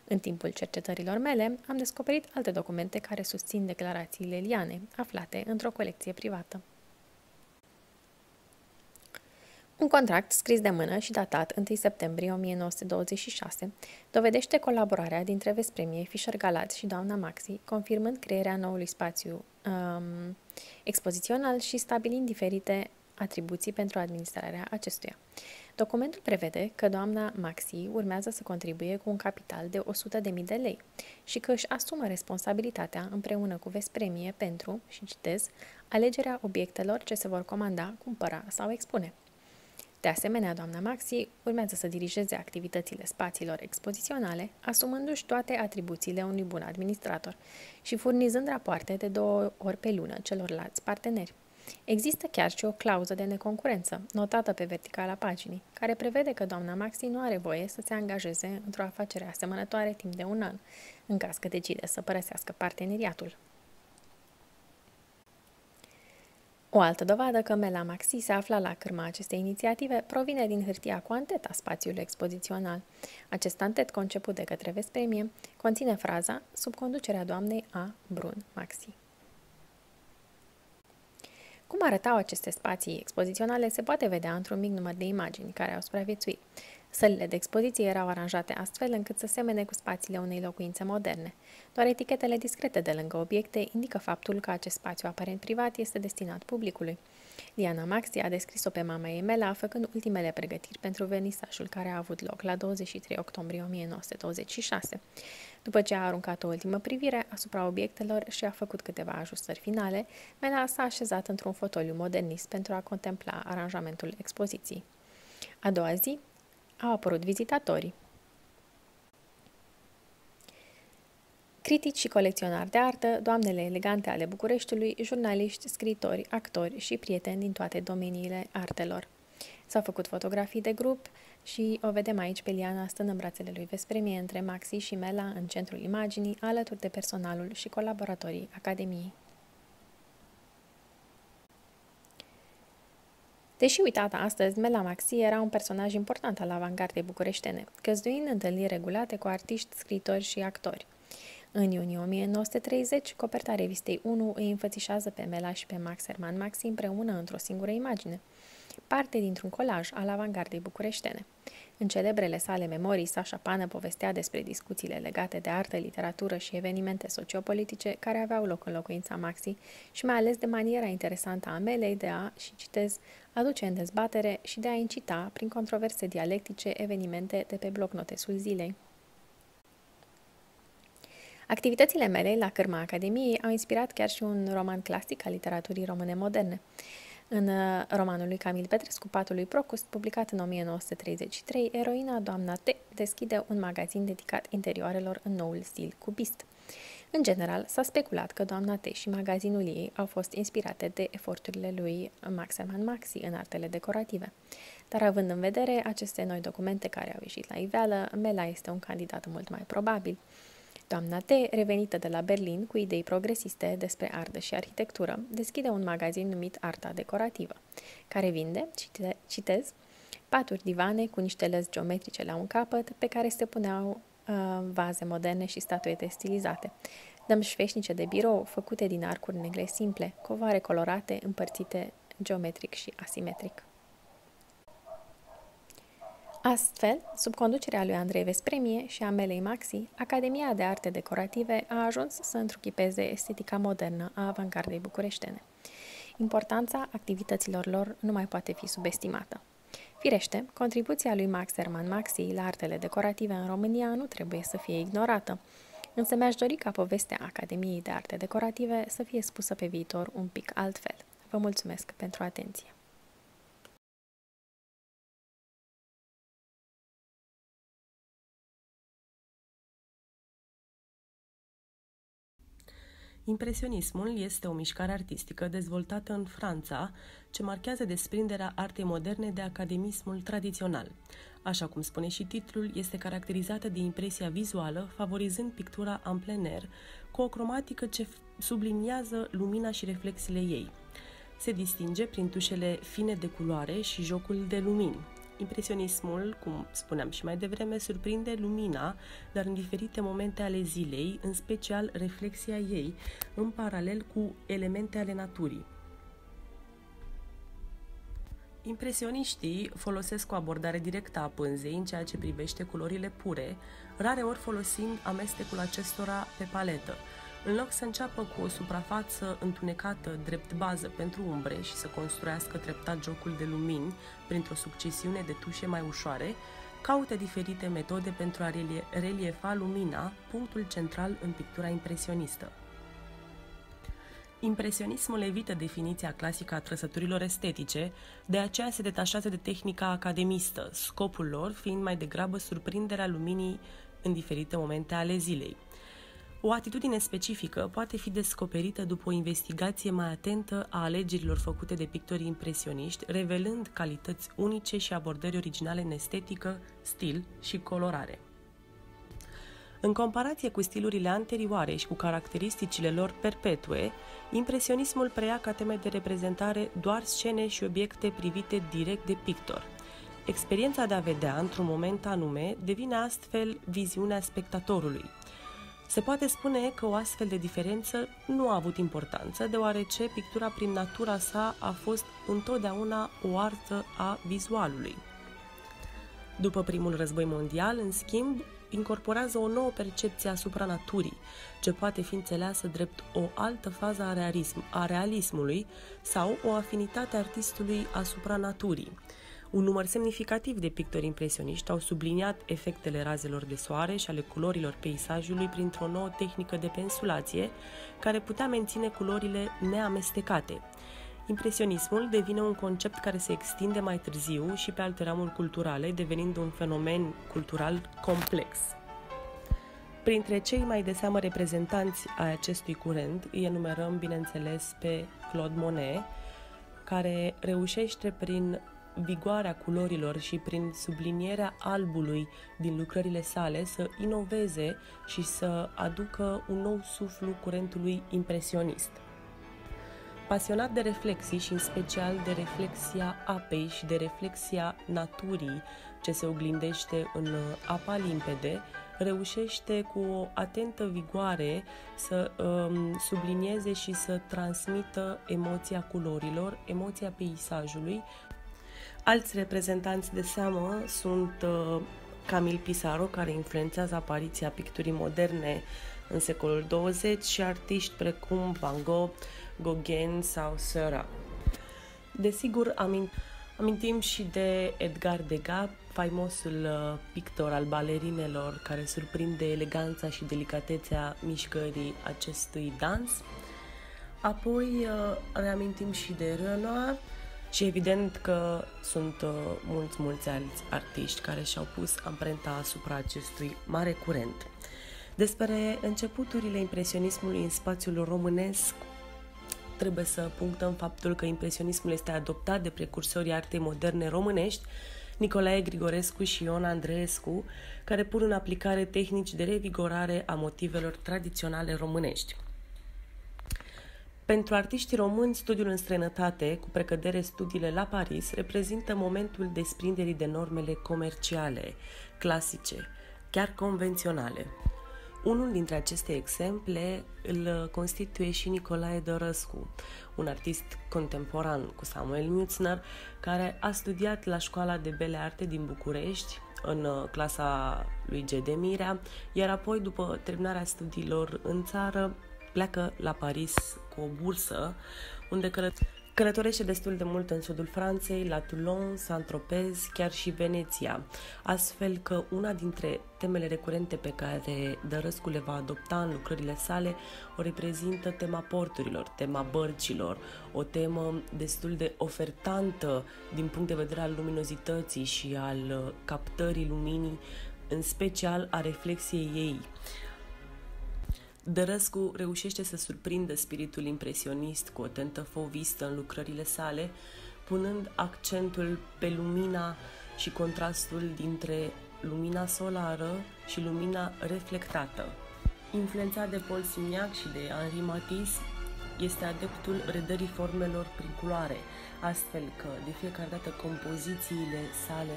În timpul cercetărilor mele, am descoperit alte documente care susțin declarațiile Lianei, aflate într-o colecție privată. Un contract scris de mână și datat întâi septembrie o mie nouă sute douăzeci și șase dovedește colaborarea dintre Vespremie, Fischer-Galat și doamna Maxy, confirmând crearea noului spațiu um, expozițional și stabilind diferite atribuții pentru administrarea acestuia. Documentul prevede că doamna Maxy urmează să contribuie cu un capital de o sută de mii de lei și că își asumă responsabilitatea împreună cu Vespremie pentru, și citez, alegerea obiectelor ce se vor comanda, cumpăra sau expune. De asemenea, doamna Maxy urmează să dirigeze activitățile spațiilor expoziționale, asumându-și toate atribuțiile unui bun administrator și furnizând rapoarte de două ori pe lună celorlalți parteneri. Există chiar și o clauză de neconcurență, notată pe verticala paginii, care prevede că doamna Maxy nu are voie să se angajeze într-o afacere asemănătoare timp de un an, în caz că decide să părăsească parteneriatul. O altă dovadă că Mela Maxy se afla la cârma acestei inițiative provine din hârtia cu anteta spațiului expozițional. Acest antet, conceput de către Vespremie, conține fraza sub conducerea doamnei A. Brun Maxy. Cum arătau aceste spații expoziționale se poate vedea într-un mic număr de imagini care au supraviețuit. Sălile de expoziție erau aranjate astfel încât să semene cu spațiile unei locuințe moderne. Doar etichetele discrete de lângă obiecte indică faptul că acest spațiu aparent privat este destinat publicului. Liana Maxy a descris-o pe mama ei Mela făcând ultimele pregătiri pentru vernisajul care a avut loc la douăzeci și trei octombrie o mie nouă sute douăzeci și șase. După ce a aruncat o ultimă privire asupra obiectelor și a făcut câteva ajustări finale, Mela s-a așezat într-un fotoliu modernist pentru a contempla aranjamentul expoziției. A doua zi, au apărut vizitatorii. Critici și colecționari de artă, doamnele elegante ale Bucureștiului, jurnaliști, scriitori, actori și prieteni din toate domeniile artelor. S-au făcut fotografii de grup și o vedem aici pe Liana stând în brațele lui Vespremie între Maxy și Mela în centrul imaginii, alături de personalul și colaboratorii Academiei. Deși uitată astăzi, Mela Maxy era un personaj important al avangardei bucureștene, găzduind întâlniri regulate cu artiști, scriitori și actori. În iunie o mie nouă sute treizeci, coperta revistei unu îi înfățișează pe Mela și pe Max Hermann Maxy împreună într-o singură imagine, parte dintr-un colaj al avangardei bucureștene. În celebrele sale memorii, Sașa Pană povestea despre discuțiile legate de artă, literatură și evenimente sociopolitice care aveau loc în locuința Maxy și mai ales de maniera interesantă a Melei de a, și citez, aduce în dezbatere și de a incita, prin controverse dialectice, evenimente de pe blocnotesul zilei. Activitățile Melei la cârma Academiei au inspirat chiar și un roman clasic al literaturii române moderne. În romanul lui Camil Petrescu, Patul lui Procust, publicat în o mie nouă sute treizeci și trei, eroina doamna T deschide un magazin dedicat interioarelor în noul stil cubist. În general, s-a speculat că doamna T și magazinul ei au fost inspirate de eforturile lui Max Hermann Maxy în artele decorative. Dar având în vedere aceste noi documente care au ieșit la iveală, Mela este un candidat mult mai probabil. Doamna T, revenită de la Berlin cu idei progresiste despre artă și arhitectură, deschide un magazin numit Arta Decorativă, care vinde, cite, citez, paturi divane cu niște lăzi geometrice la un capăt pe care se puneau uh, vaze moderne și statuete stilizate. Dăm șfeșnice de birou făcute din arcuri negre simple, covoare colorate împărțite geometric și asimetric. Astfel, sub conducerea lui Andrei Vespremie și a Melei Maxy, Academia de Arte Decorative a ajuns să întruchipeze estetica modernă a avangardei bucureștene. Importanța activităților lor nu mai poate fi subestimată. Firește, contribuția lui Max Hermann Maxy la artele decorative în România nu trebuie să fie ignorată, însă mi-aș dori ca povestea Academiei de Arte Decorative să fie spusă pe viitor un pic altfel. Vă mulțumesc pentru atenție! Impresionismul este o mișcare artistică dezvoltată în Franța, ce marchează desprinderea artei moderne de academismul tradițional. Așa cum spune și titlul, este caracterizată de impresia vizuală, favorizând pictura în plein air, cu o cromatică ce subliniază lumina și reflexiile ei. Se distinge prin tușele fine de culoare și jocul de lumini. Impresionismul, cum spuneam și mai devreme, surprinde lumina, dar în diferite momente ale zilei, în special reflexia ei, în paralel cu elemente ale naturii. Impresioniștii folosesc o abordare directă a pânzei în ceea ce privește culorile pure, rareori folosind amestecul acestora pe paletă. În loc să înceapă cu o suprafață întunecată drept bază pentru umbre și să construiască treptat jocul de lumini printr-o succesiune de tușe mai ușoare, caută diferite metode pentru a reliefa lumina, punctul central în pictura impresionistă. Impresionismul evită definiția clasică a trăsăturilor estetice, de aceea se detașează de tehnica academistă, scopul lor fiind mai degrabă surprinderea luminii în diferite momente ale zilei. O atitudine specifică poate fi descoperită după o investigație mai atentă a alegerilor făcute de pictorii impresioniști, revelând calități unice și abordări originale în estetică, stil și colorare. În comparație cu stilurile anterioare și cu caracteristicile lor perpetue, impresionismul preia ca teme de reprezentare doar scene și obiecte privite direct de pictor. Experiența de a vedea într-un moment anume devine astfel viziunea spectatorului. Se poate spune că o astfel de diferență nu a avut importanță, deoarece pictura prin natura sa a fost întotdeauna o artă a vizualului. După Primul Război Mondial, în schimb, incorporează o nouă percepție asupra naturii, ce poate fi înțeleasă drept o altă fază a, realism, a realismului sau o afinitate a artistului asupra naturii. Un număr semnificativ de pictori impresioniști au subliniat efectele razelor de soare și ale culorilor peisajului printr-o nouă tehnică de pensulație, care putea menține culorile neamestecate. Impresionismul devine un concept care se extinde mai târziu și pe alte ramuri culturale, devenind un fenomen cultural complex. Printre cei mai de seamă reprezentanți ai acestui curent îi enumerăm, bineînțeles, pe Claude Monet, care reușește prin vigoarea culorilor și prin sublinierea albului din lucrările sale să inoveze și să aducă un nou suflu curentului impresionist. Pasionat de reflexii și în special de reflexia apei și de reflexia naturii ce se oglindește în apa limpede, reușește cu o atentă vigoare să um, sublinieze și să transmită emoția culorilor, emoția peisajului. Alți reprezentanți de seamă sunt uh, Camille Pissarro, care influențează apariția picturii moderne în secolul douăzeci, și artiști precum Van Gogh, Gauguin sau Seurat. Desigur, amint amintim și de Edgar Degas, faimosul uh, pictor al balerinelor, care surprinde eleganța și delicatețea mișcării acestui dans. Apoi uh, reamintim și de Renoir. Și evident că sunt uh, mulți, mulți alți artiști care și-au pus amprenta asupra acestui mare curent. Despre începuturile impresionismului în spațiul românesc, trebuie să punctăm faptul că impresionismul este adoptat de precursorii artei moderne românești, Nicolae Grigorescu și Ion Andreescu, care pun în aplicare tehnici de revigorare a motivelor tradiționale românești. Pentru artiștii români, studiul în străinătate, cu precădere studiile la Paris, reprezintă momentul desprinderii de normele comerciale, clasice, chiar convenționale. Unul dintre aceste exemple îl constituie și Nicolae Dărăscu, un artist contemporan cu Samuel Münzner, care a studiat la Școala de Bele Arte din București, în clasa lui G. de Mirea, iar apoi, după terminarea studiilor în țară, pleacă la Paris cu o bursă, unde călătorește destul de mult în sudul Franței, la Toulon, Saint-Tropez, chiar și Veneția, astfel că una dintre temele recurente pe care Dărăscu le va adopta în lucrările sale o reprezintă tema porturilor, tema bărcilor, o temă destul de ofertantă din punct de vedere al luminozității și al captării luminii, în special a reflexiei ei. Dărăscu reușește să surprindă spiritul impresionist cu o tentă fovistă în lucrările sale, punând accentul pe lumina și contrastul dintre lumina solară și lumina reflectată. Influențat de Paul Signac și de Henri Matisse, este adeptul redării formelor prin culoare, astfel că de fiecare dată compozițiile sale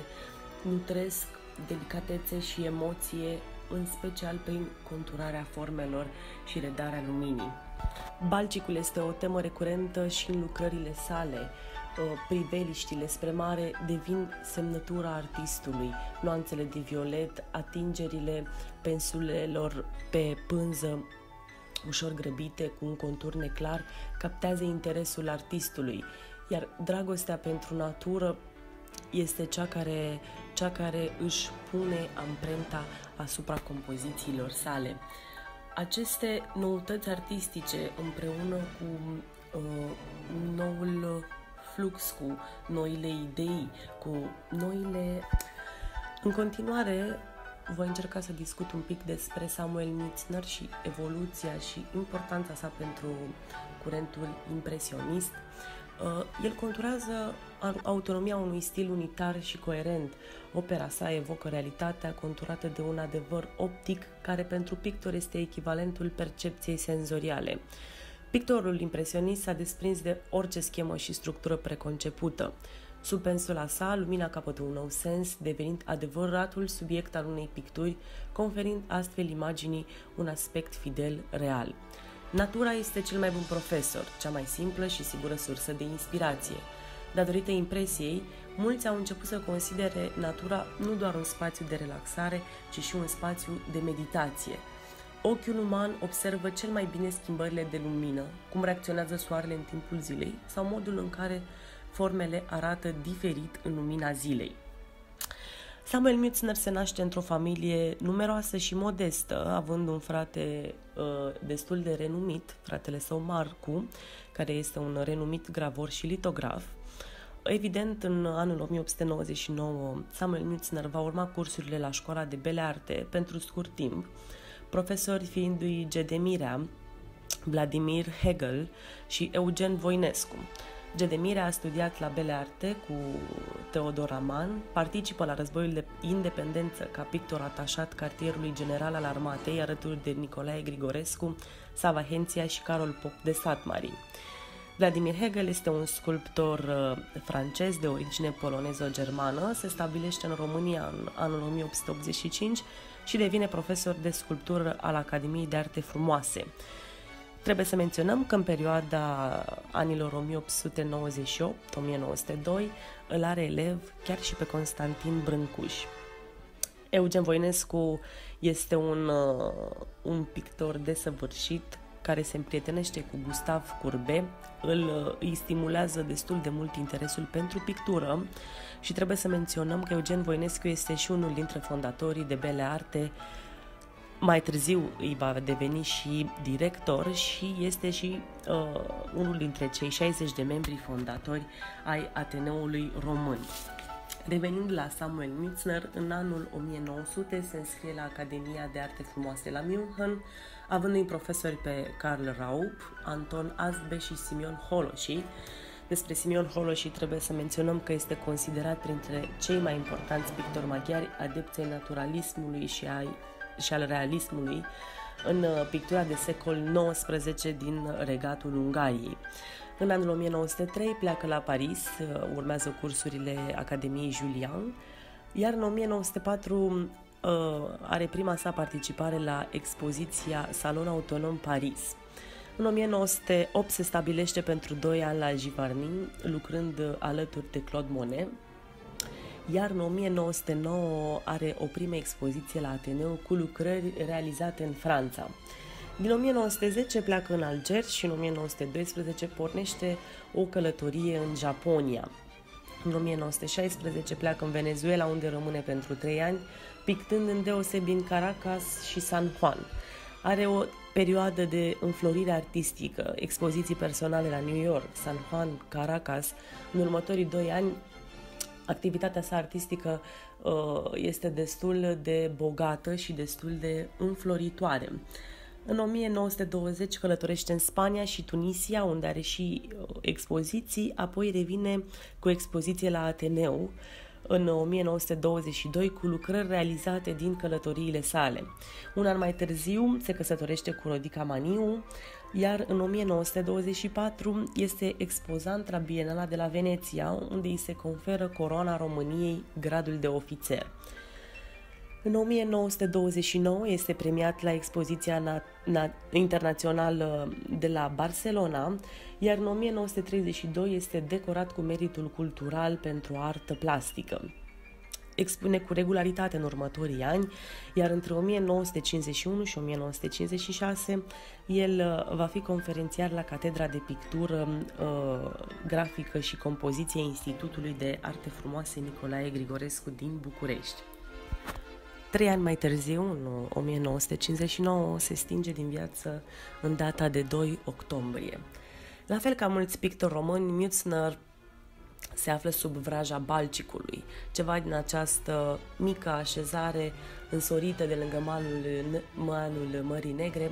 nutresc delicatețe și emoție, în special prin conturarea formelor și redarea luminii. Balcicul este o temă recurentă și în lucrările sale. Priveliștile spre mare devin semnătura artistului, nuanțele de violet, atingerile pensulelor pe pânză, ușor grăbite, cu un contur neclar, captează interesul artistului, iar dragostea pentru natură este cea care, cea care își pune amprenta asupra compozițiilor sale. Aceste noutăți artistice, împreună cu uh, noul flux, cu noile idei, cu noile... În continuare, voi încerca să discut un pic despre Samuel Nitzner și evoluția și importanța sa pentru curentul impresionist. El conturează autonomia unui stil unitar și coerent. Opera sa evocă realitatea conturată de un adevăr optic care pentru pictor este echivalentul percepției senzoriale. Pictorul impresionist s-a desprins de orice schemă și structură preconcepută. Sub pensula sa, lumina capătă un nou sens, devenind adevăratul subiect al unei picturi, conferind astfel imaginii un aspect fidel real. Natura este cel mai bun profesor, cea mai simplă și sigură sursă de inspirație. Datorită impresiei, mulți au început să considere natura nu doar un spațiu de relaxare, ci și un spațiu de meditație. Ochiul uman observă cel mai bine schimbările de lumină, cum reacționează soarele în timpul zilei sau modul în care formele arată diferit în lumina zilei. Samuel Nitzner se naște într-o familie numeroasă și modestă, având un frate uh, destul de renumit, fratele său Marcu, care este un renumit gravor și litograf. Evident, în anul o mie opt sute nouăzeci și nouă, Samuel Nitzner va urma cursurile la Școala de Bele Arte pentru scurt timp, profesori fiindu-i Gedemirea, Vladimir Hegel și Eugen Voinescu. Gedemirea a studiat la Bele Arte cu Teodor Aman, participă la Războiul de Independență ca pictor atașat cartierului general al armatei, alături de Nicolae Grigorescu, Sava Henția și Carol Pop de Satmari. Vladimir Hegel este un sculptor francez de origine polonezo-germană, se stabilește în România în anul o mie opt sute optzeci și cinci și devine profesor de sculptură al Academiei de Arte Frumoase. Trebuie să menționăm că în perioada anilor o mie opt sute nouăzeci și opt - o mie nouă sute doi îl are elev chiar și pe Constantin Brâncuș. Eugen Voinescu este un, un pictor desăvârșit care se împrietenește cu Gustav Courbet, îl, îi stimulează destul de mult interesul pentru pictură și trebuie să menționăm că Eugen Voinescu este și unul dintre fondatorii de Bele Arte. Mai târziu îi va deveni și director și este și uh, unul dintre cei șaizeci de membri fondatori ai Ateneului Român. Revenind la Samuel Nitzner, în anul o mie nouă sute se înscrie la Academia de Arte Frumoase la München, având în profesori pe Karl Raup, Anton Azbe și Simeon Holoșii. Despre Simeon Holoșii trebuie să menționăm că este considerat printre cei mai importanți pictori maghiari, adepți ai naturalismului și ai și al realismului în pictura de secol nouăsprezece din regatul Ungariei. În anul o mie nouă sute trei pleacă la Paris, urmează cursurile Academiei Julian, iar în o mie nouă sute patru are prima sa participare la expoziția Salon Autonom Paris. În o mie nouă sute opt se stabilește pentru doi ani la Giverny, lucrând alături de Claude Monet, iar în o mie nouă sute nouă are o primă expoziție la Ateneu cu lucrări realizate în Franța. Din o mie nouă sute zece pleacă în Alger și în o mie nouă sute doisprezece pornește o călătorie în Japonia. În o mie nouă sute șaisprezece pleacă în Venezuela, unde rămâne pentru trei ani, pictând îndeosebi în Caracas și San Juan. Are o perioadă de înflorire artistică, expoziții personale la New York, San Juan, Caracas. În următorii doi ani, activitatea sa artistică este destul de bogată și destul de înfloritoare. În o mie nouă sute douăzeci călătorește în Spania și Tunisia, unde are și expoziții, apoi revine cu expoziție la Ateneu în o mie nouă sute douăzeci și doi cu lucrări realizate din călătoriile sale. Un an mai târziu se căsătorește cu Rodica Maniu, iar în o mie nouă sute douăzeci și patru este expozant la Bienala de la Veneția, unde îi se conferă coroana României, gradul de ofițer. În o mie nouă sute douăzeci și nouă este premiat la expoziția internațională de la Barcelona, iar în o mie nouă sute treizeci și doi este decorat cu meritul cultural pentru artă plastică. Expune cu regularitate în următorii ani, iar între o mie nouă sute cincizeci și unu și o mie nouă sute cincizeci și șase el va fi conferențiar la Catedra de Pictură, uh, Grafică și Compoziție Institutului de Arte Frumoase Nicolae Grigorescu din București. Trei ani mai târziu, în o mie nouă sute cincizeci și nouă, se stinge din viață în data de doi octombrie. La fel ca mulți pictori români, Nitzner se află sub vraja Balcicului, ceva din această mică așezare însorită de lângă malul, malul Mării Negre,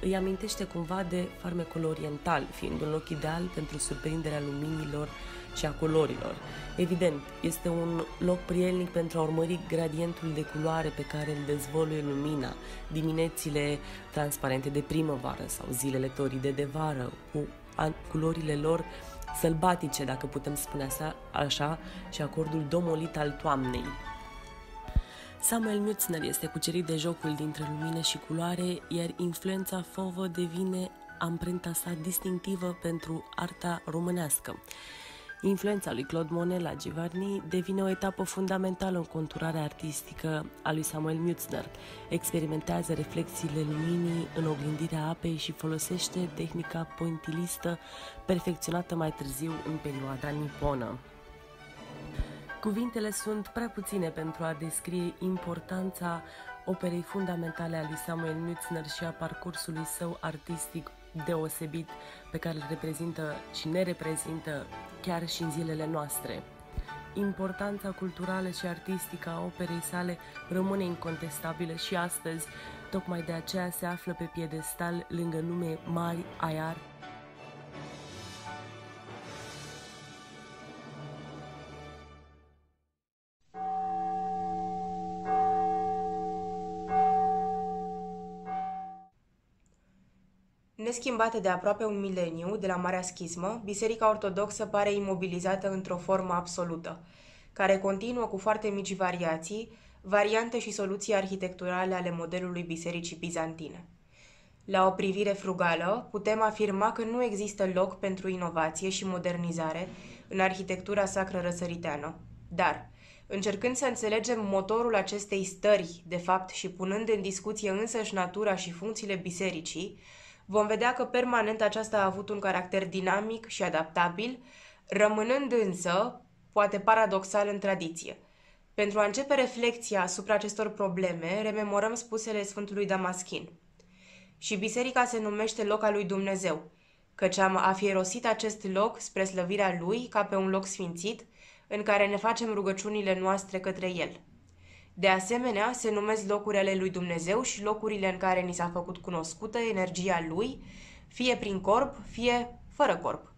îi amintește cumva de farmecul oriental, fiind un loc ideal pentru surprinderea luminilor și a culorilor. Evident, este un loc prielnic pentru a urmări gradientul de culoare pe care îl dezvăluie lumina, diminețile transparente de primăvară sau zilele toride de vară, cu culorile lor sălbatice, dacă putem spune așa, și acordul domolit al toamnei. Samuel Münzner este cucerit de jocul dintre lumină și culoare, iar influența fovă devine amprenta sa distinctivă pentru arta românească. Influența lui Claude Monet la Giverny devine o etapă fundamentală în conturarea artistică a lui Samuel Münzner. Experimentează reflexiile luminii în oglindirea apei și folosește tehnica pointilistă perfecționată mai târziu în perioada niponă. Cuvintele sunt prea puține pentru a descrie importanța operei fundamentale a lui Samuel Münzner și a parcursului său artistic deosebit pe care îl reprezintă și ne reprezintă chiar și în zilele noastre. Importanța culturală și artistică a operei sale rămâne incontestabilă și astăzi, tocmai de aceea se află pe piedestal lângă nume mari ai artei. Neschimbată de aproape un mileniu de la Marea Schismă, Biserica Ortodoxă pare imobilizată într-o formă absolută, care continuă cu foarte mici variații, variante și soluții arhitecturale ale modelului Bisericii Bizantine. La o privire frugală, putem afirma că nu există loc pentru inovație și modernizare în arhitectura sacră răsăriteană, dar, încercând să înțelegem motorul acestei stări, de fapt, și punând în discuție însăși natura și funcțiile bisericii, vom vedea că permanent aceasta a avut un caracter dinamic și adaptabil, rămânând însă, poate paradoxal, în tradiție. Pentru a începe reflecția asupra acestor probleme, rememorăm spusele Sfântului Damaschin. Și biserica se numește loc al lui Dumnezeu, căci am afierosit acest loc spre slăvirea lui ca pe un loc sfințit, în care ne facem rugăciunile noastre către el. De asemenea, se numesc locurile lui Dumnezeu și locurile în care ni s-a făcut cunoscută energia lui, fie prin corp, fie fără corp.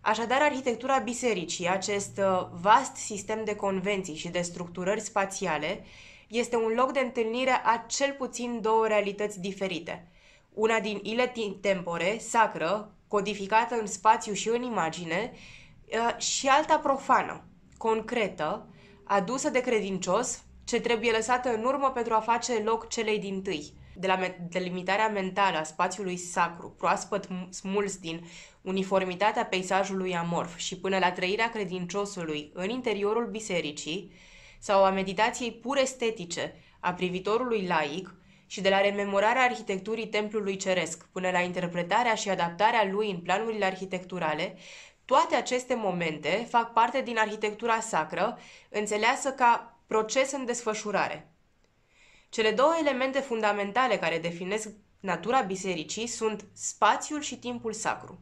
Așadar, arhitectura bisericii, acest vast sistem de convenții și de structurări spațiale, este un loc de întâlnire a cel puțin două realități diferite. Una din ile tempore, sacră, codificată în spațiu și în imagine, și alta profană, concretă, adusă de credincios, ce trebuie lăsată în urmă pentru a face loc celei dintâi. De la delimitarea mentală a spațiului sacru, proaspăt smuls din uniformitatea peisajului amorf și până la trăirea credinciosului în interiorul bisericii sau a meditației pur estetice a privitorului laic și de la rememorarea arhitecturii templului ceresc până la interpretarea și adaptarea lui în planurile arhitecturale, toate aceste momente fac parte din arhitectura sacră, înțeleasă ca proces în desfășurare. Cele două elemente fundamentale care definesc natura bisericii sunt spațiul și timpul sacru.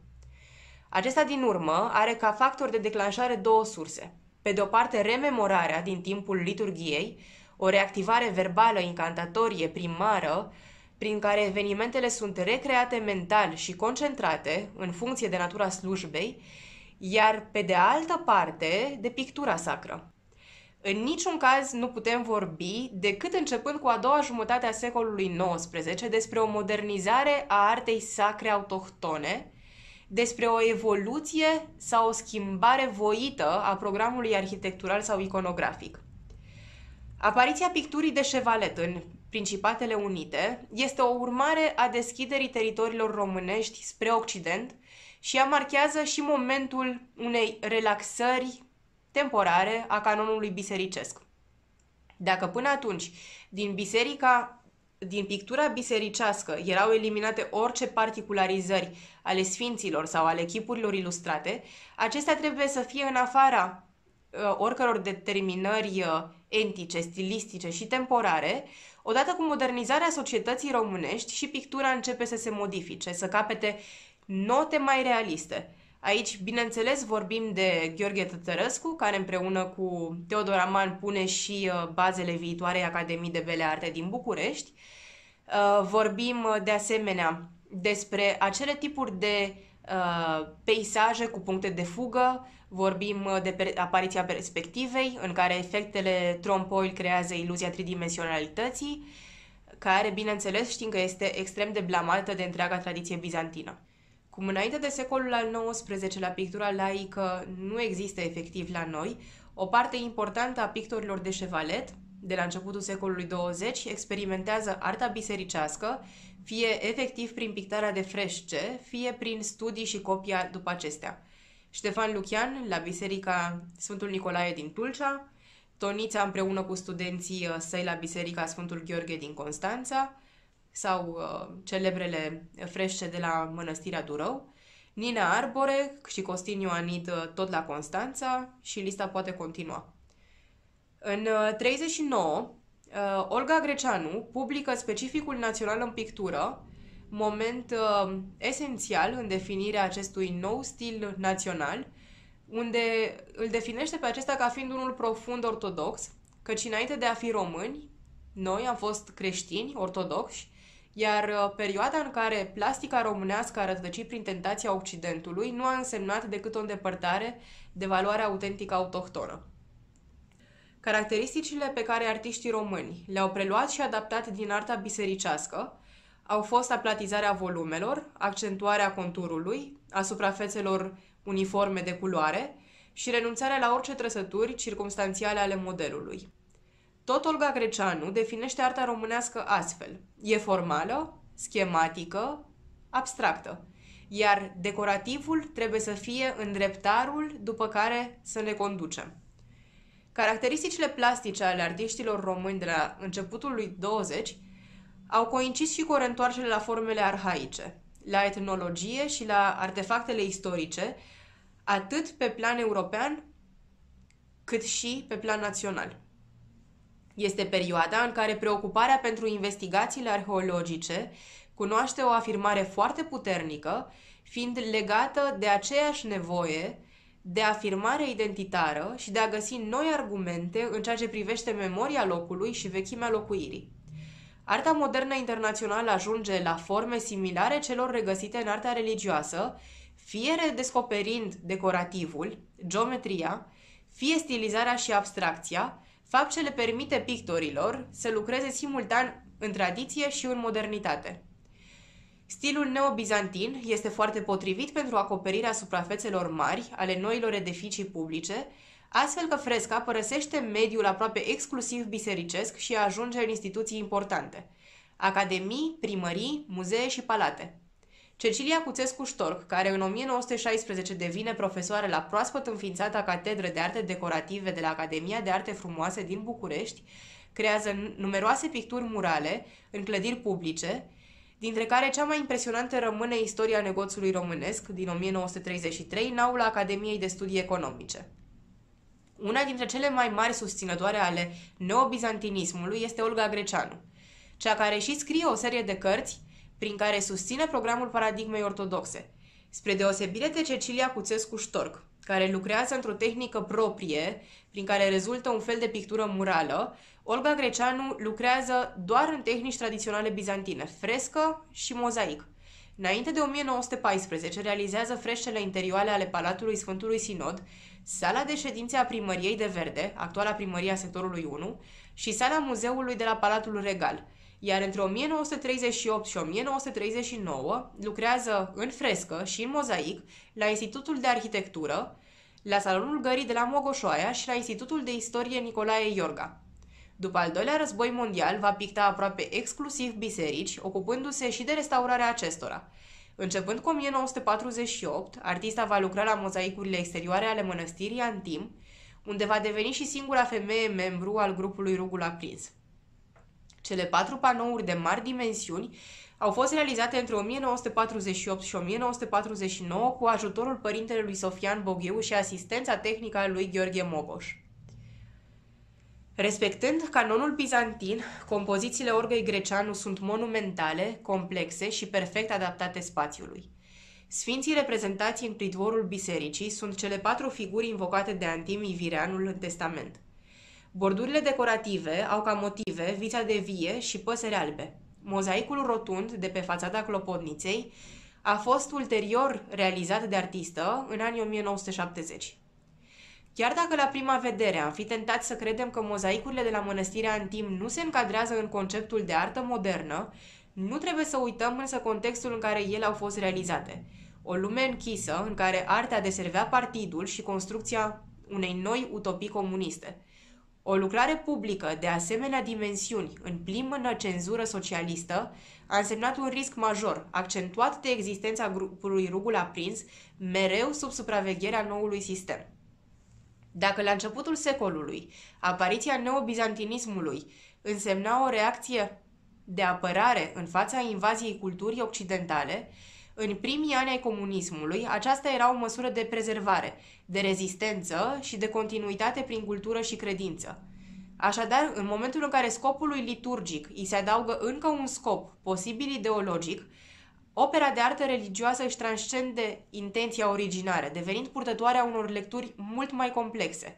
Acesta, din urmă, are ca factor de declanșare două surse. Pe de o parte, rememorarea din timpul liturghiei, o reactivare verbală incantatorie primară, prin care evenimentele sunt recreate mental și concentrate în funcție de natura slujbei, iar pe de altă parte, de pictura sacră. În niciun caz nu putem vorbi, decât începând cu a doua jumătate a secolului nouăsprezece, despre o modernizare a artei sacre autohtone, despre o evoluție sau o schimbare voită a programului arhitectural sau iconografic. Apariția picturii de șevalet în Principatele Unite este o urmare a deschiderii teritoriilor românești spre Occident și ea marchează și momentul unei relaxări temporare a canonului bisericesc. Dacă până atunci din, biserica, din pictura bisericească erau eliminate orice particularizări ale sfinților sau ale chipurilor ilustrate, acestea trebuie să fie în afara uh, oricăror determinări uh, entice, stilistice și temporare. Odată cu modernizarea societății românești și pictura începe să se modifice, să capete note mai realiste, Aici, bineînțeles, vorbim de Gheorghe Tătărescu, care împreună cu Teodor Aman pune și bazele viitoarei Academii de Bele Arte din București. Vorbim de asemenea despre acele tipuri de peisaje cu puncte de fugă, vorbim de apariția perspectivei, în care efectele trompe-l'oeil creează iluzia tridimensionalității, care, bineînțeles, știm că este extrem de blamată de întreaga tradiție bizantină. Cum înainte de secolul al nouăsprezecelea pictura laică nu există efectiv la noi, o parte importantă a pictorilor de șevalet, de la începutul secolului douăzeci, experimentează arta bisericească, fie efectiv prin pictarea de fresce, fie prin studii și copia după acestea. Ștefan Lucian, la Biserica Sfântul Nicolae din Tulcea, Tonița împreună cu studenții săi la Biserica Sfântul Gheorghe din Constanța, sau uh, celebrele fresce de la Mănăstirea Durău, Nina Arbore și Costin Ioanid tot la Constanța, și lista poate continua. În treizeci și nouă, uh, Olga Greceanu publică Specificul Național în Pictură, moment uh, esențial în definirea acestui nou stil național, unde îl definește pe acesta ca fiind unul profund ortodox, căci înainte de a fi români, noi am fost creștini ortodoxi, iar perioada în care plastica românească a rătăcit prin tentația Occidentului nu a însemnat decât o îndepărtare de valoarea autentică autohtonă. Caracteristicile pe care artiștii români le-au preluat și adaptat din arta bisericească au fost aplatizarea volumelor, accentuarea conturului, a suprafețelor uniforme de culoare și renunțarea la orice trăsături circumstanțiale ale modelului. Tot Olga Greceanu definește arta românească astfel: e formală, schematică, abstractă, iar decorativul trebuie să fie îndreptarul după care să ne conducem. Caracteristicile plastice ale artiștilor români de la începutul lui douăzeci au coincis și cu o reîntoarcere la formele arhaice, la etnologie și la artefactele istorice, atât pe plan european cât și pe plan național. Este perioada în care preocuparea pentru investigațiile arheologice cunoaște o afirmare foarte puternică, fiind legată de aceeași nevoie de afirmare identitară și de a găsi noi argumente în ceea ce privește memoria locului și vechimea locuirii. Arta modernă internațională ajunge la forme similare celor regăsite în arta religioasă, fie redescoperind decorativul, geometria, fie stilizarea și abstracția, fapt ce le permite pictorilor să lucreze simultan în tradiție și în modernitate. Stilul neobizantin este foarte potrivit pentru acoperirea suprafețelor mari ale noilor edificii publice, astfel că fresca părăsește mediul aproape exclusiv bisericesc și ajunge în instituții importante: academii, primării, muzee și palate. Cecilia Cuțescu-Ștorc, care în o mie nouă sute șaisprezece devine profesoară la proaspăt înființata Catedră de Arte Decorative de la Academia de Arte Frumoase din București, creează numeroase picturi murale în clădiri publice, dintre care cea mai impresionantă rămâne Istoria negoțului românesc din o mie nouă sute treizeci și trei, în aula Academiei de Studii Economice. Una dintre cele mai mari susținătoare ale neobizantinismului este Olga Greceanu, cea care și scrie o serie de cărți prin care susține programul paradigmei ortodoxe, spre deosebire de Cecilia Cuțescu-Ștorc, care lucrează într-o tehnică proprie, prin care rezultă un fel de pictură murală. Olga Greceanu lucrează doar în tehnici tradiționale bizantine, frescă și mozaic. Înainte de o mie nouă sute paisprezece, realizează frescele interioare ale Palatului Sfântului Sinod, sala de ședințe a Primăriei de Verde, actuala primărie a sectorului unu, și sala muzeului de la Palatul Regal, iar între o mie nouă sute treizeci și opt și o mie nouă sute treizeci și nouă lucrează în frescă și în mozaic la Institutul de Arhitectură, la Salonul Gării de la Mogoșoaia și la Institutul de Istorie Nicolae Iorga. După al doilea război mondial, va picta aproape exclusiv biserici, ocupându-se și de restaurarea acestora. Începând cu o mie nouă sute patruzeci și opt, artista va lucra la mozaicurile exterioare ale mănăstirii Antim, unde va deveni și singura femeie membru al grupului Rugul Aprins. Cele patru panouri de mari dimensiuni au fost realizate între o mie nouă sute patruzeci și opt și o mie nouă sute patruzeci și nouă cu ajutorul părintelui Sofian Boghiu și asistența tehnică a lui Gheorghe Mogoș. Respectând canonul bizantin, compozițiile Olgăi Greceanu sunt monumentale, complexe și perfect adaptate spațiului. Sfinții reprezentați în pridvorul bisericii sunt cele patru figuri invocate de Antim Ivireanul în testament. Bordurile decorative au ca motive vița de vie și păsări albe. Mozaicul rotund de pe fațada clopotniței a fost ulterior realizat de artistă în anii o mie nouă sute șaptezeci. Chiar dacă la prima vedere am fi tentat să credem că mozaicurile de la mănăstirea Antim nu se încadrează în conceptul de artă modernă, nu trebuie să uităm însă contextul în care ele au fost realizate. O lume închisă în care arta deservea partidul și construcția unei noi utopii comuniste. O lucrare publică de asemenea dimensiuni, în plină cenzură socialistă, a însemnat un risc major, accentuat de existența grupului Rugul Aprins, mereu sub supravegherea noului sistem. Dacă la începutul secolului apariția neobizantinismului însemna o reacție de apărare în fața invaziei culturii occidentale, în primii ani ai comunismului, aceasta era o măsură de prezervare, de rezistență și de continuitate prin cultură și credință. Așadar, în momentul în care scopului liturgic îi se adaugă încă un scop, posibil ideologic, opera de artă religioasă își transcende intenția originară, devenind purtătoarea unor lecturi mult mai complexe.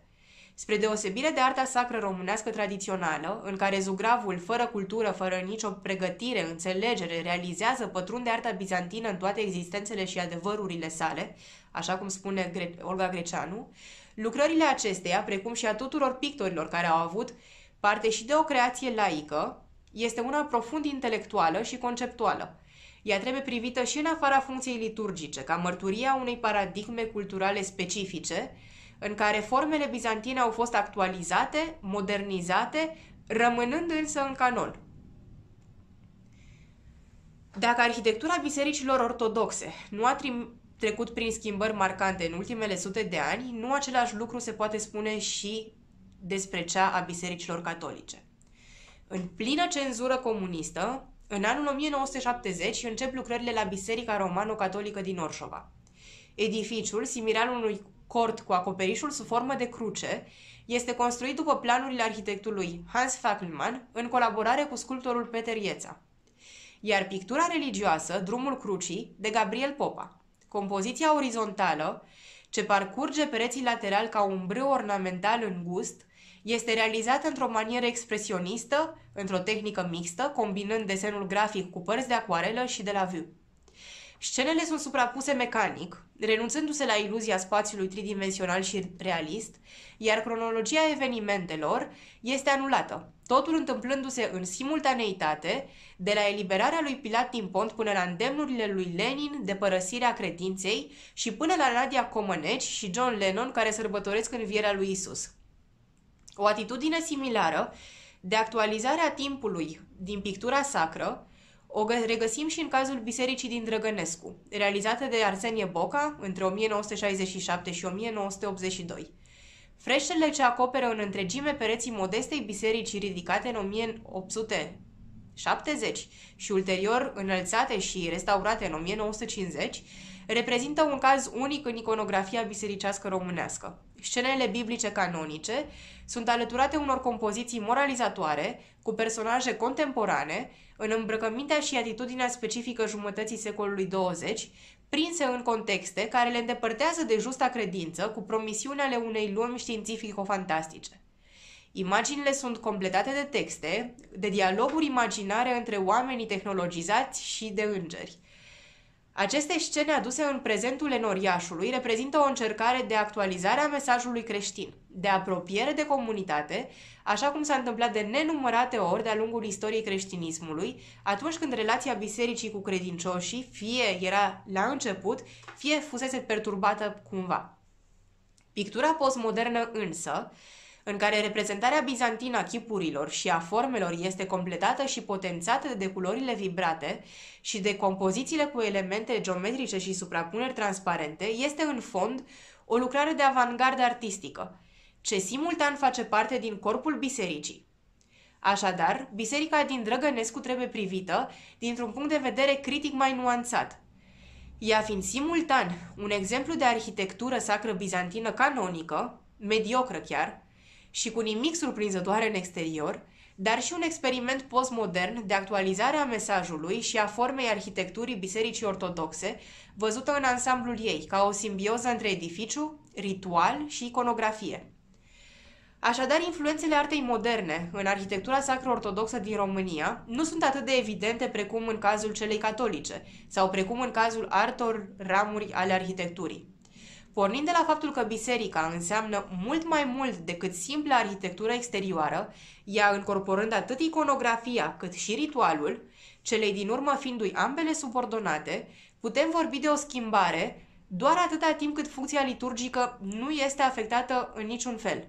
Spre deosebire de arta sacră românească tradițională, în care zugravul, fără cultură, fără nicio pregătire, înțelegere, realizează, pătrunde arta bizantină în toate existențele și adevărurile sale, așa cum spune Gre- Olga Greceanu, lucrările acesteia, precum și a tuturor pictorilor care au avut parte și de o creație laică, este una profund intelectuală și conceptuală. Ea trebuie privită și în afara funcției liturgice, ca mărturia unei paradigme culturale specifice, în care formele bizantine au fost actualizate, modernizate, rămânând însă în canon. Dacă arhitectura bisericilor ortodoxe nu a trecut prin schimbări marcante în ultimele sute de ani, nu același lucru se poate spune și despre cea a bisericilor catolice. În plină cenzură comunistă, în anul o mie nouă sute șaptezeci încep lucrările la Biserica Romano-Catolică din Orșova. Edificiul, similar unui cort cu acoperișul sub formă de cruce, este construit după planurile arhitectului Hans Fackelmann în colaborare cu sculptorul Peter Ieța. Iar pictura religioasă, Drumul Crucii, de Gabriel Popa. Compoziția orizontală, ce parcurge pereții laterali ca un brâu ornamental îngust, este realizată într-o manieră expresionistă, într-o tehnică mixtă, combinând desenul grafic cu părți de acuarelă și de la viu. Scenele sunt suprapuse mecanic, renunțându-se la iluzia spațiului tridimensional și realist, iar cronologia evenimentelor este anulată, totul întâmplându-se în simultaneitate, de la eliberarea lui Pilat din Pont până la îndemnurile lui Lenin de părăsirea credinței și până la Nadia Comăneci și John Lennon care sărbătoresc învierea lui Isus. O atitudine similară de actualizare a timpului din pictura sacră o regăsim și în cazul Bisericii din Drăgănescu, realizată de Arsenie Boca între o mie nouă sute șaizeci și șapte și o mie nouă sute optzeci și doi. Freștele ce acoperă în întregime pereții modestei bisericii ridicate în o mie opt sute șaptezeci și ulterior înălțate și restaurate în o mie nouă sute cincizeci, reprezintă un caz unic în iconografia bisericească românească. Scenele biblice canonice sunt alăturate unor compoziții moralizatoare cu personaje contemporane, în îmbrăcămintea și atitudinea specifică jumătății secolului douăzeci, prinse în contexte care le îndepărtează de justa credință cu promisiunile unei lumi științifico-fantastice. Imaginile sunt completate de texte, de dialoguri imaginare între oamenii tehnologizați și de îngeri. Aceste scene aduse în prezentul enoriașului reprezintă o încercare de actualizare a mesajului creștin, de apropiere de comunitate, așa cum s-a întâmplat de nenumărate ori de-a lungul istoriei creștinismului, atunci când relația bisericii cu credincioșii fie era la început, fie fusese perturbată cumva. Pictura postmodernă însă, în care reprezentarea bizantină a chipurilor și a formelor este completată și potențată de culorile vibrate și de compozițiile cu elemente geometrice și suprapuneri transparente, este în fond o lucrare de avangardă artistică, ce simultan face parte din corpul bisericii. Așadar, biserica din Drăgănescu trebuie privită dintr-un punct de vedere critic mai nuanțat, ea fiind simultan un exemplu de arhitectură sacră bizantină canonică, mediocră chiar, și cu nimic surprinzătoare în exterior, dar și un experiment postmodern de actualizare a mesajului și a formei arhitecturii Bisericii Ortodoxe, văzută în ansamblul ei, ca o simbioză între edificiu, ritual și iconografie. Așadar, influențele artei moderne în arhitectura sacro-ortodoxă din România nu sunt atât de evidente precum în cazul celei catolice sau precum în cazul altor ramuri ale arhitecturii. Pornind de la faptul că biserica înseamnă mult mai mult decât simpla arhitectură exterioară, ea încorporând atât iconografia cât și ritualul, cele din urmă fiindu-i ambele subordonate, putem vorbi de o schimbare doar atâta timp cât funcția liturgică nu este afectată în niciun fel.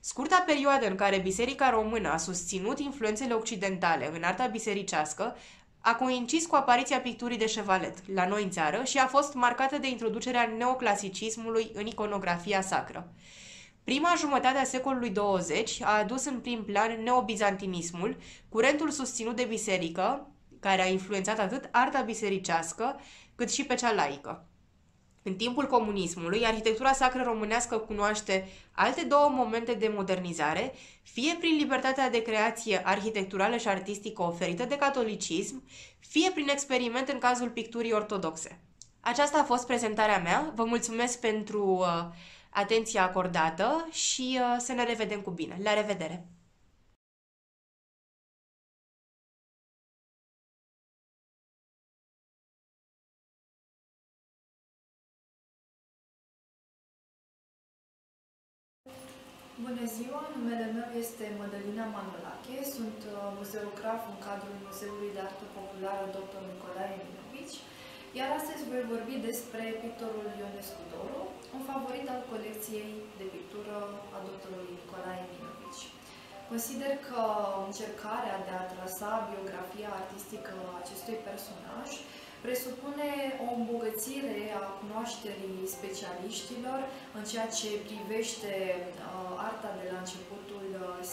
Scurta perioadă în care Biserica Română a susținut influențele occidentale în arta bisericească a coincis cu apariția picturii de șevalet la noi în țară și a fost marcată de introducerea neoclasicismului în iconografia sacră. Prima jumătate a secolului douăzeci a adus în prim plan neobizantinismul, curentul susținut de biserică, care a influențat atât arta bisericească cât și pe cea laică. În timpul comunismului, arhitectura sacră românească cunoaște alte două momente de modernizare, fie prin libertatea de creație arhitecturală și artistică oferită de catolicism, fie prin experiment în cazul picturii ortodoxe. Aceasta a fost prezentarea mea, vă mulțumesc pentru uh, atenția acordată și uh, să ne revedem cu bine. La revedere! Bună ziua, numele meu este Mădălina Manolache, sunt muzeograf în cadrul Muzeului de Artă Populară doctor Nicolae Dărăscu, iar astăzi voi vorbi despre pictorul Ionescu-Gion, un favorit al colecției de pictură a doctorului Nicolae Dărăscu. Consider că încercarea de a trasa biografia artistică a acestui personaj presupune o îmbogățire a cunoașterii specialiștilor în ceea ce privește arta de la începutul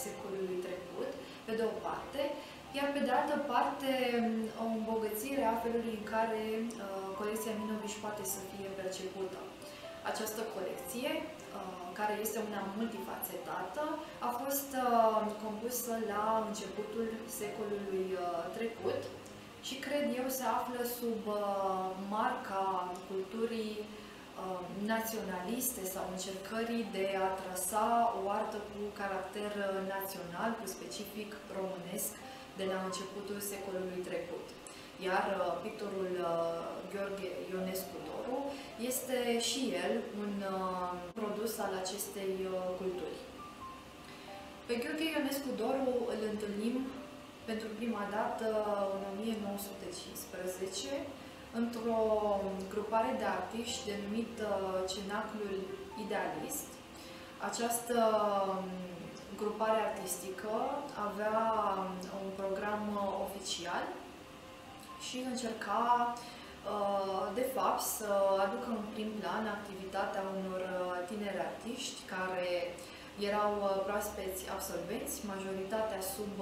secolului trecut, pe de o parte, iar pe de altă parte o îmbogățire a felului în care colecția Minovici poate să fie percepută. Această colecție, care este una multifacetată, a fost compusă la începutul secolului trecut, și cred eu se află sub uh, marca culturii uh, naționaliste sau încercării de a trasa o artă cu caracter național, cu specific românesc, de la începutul secolului trecut. Iar uh, pictorul uh, Gheorghe Ionescu-Doru este și el un uh, produs al acestei uh, culturi. Pe Gheorghe Ionescu-Doru îl întâlnim pentru prima dată în o mie nouă sute cincisprezece, într-o grupare de artiști denumită Cenaclul Idealist. Această grupare artistică avea un program oficial și încerca, de fapt, să aducă în prim plan activitatea unor tineri artiști care erau proaspeți absolvenți, majoritatea sub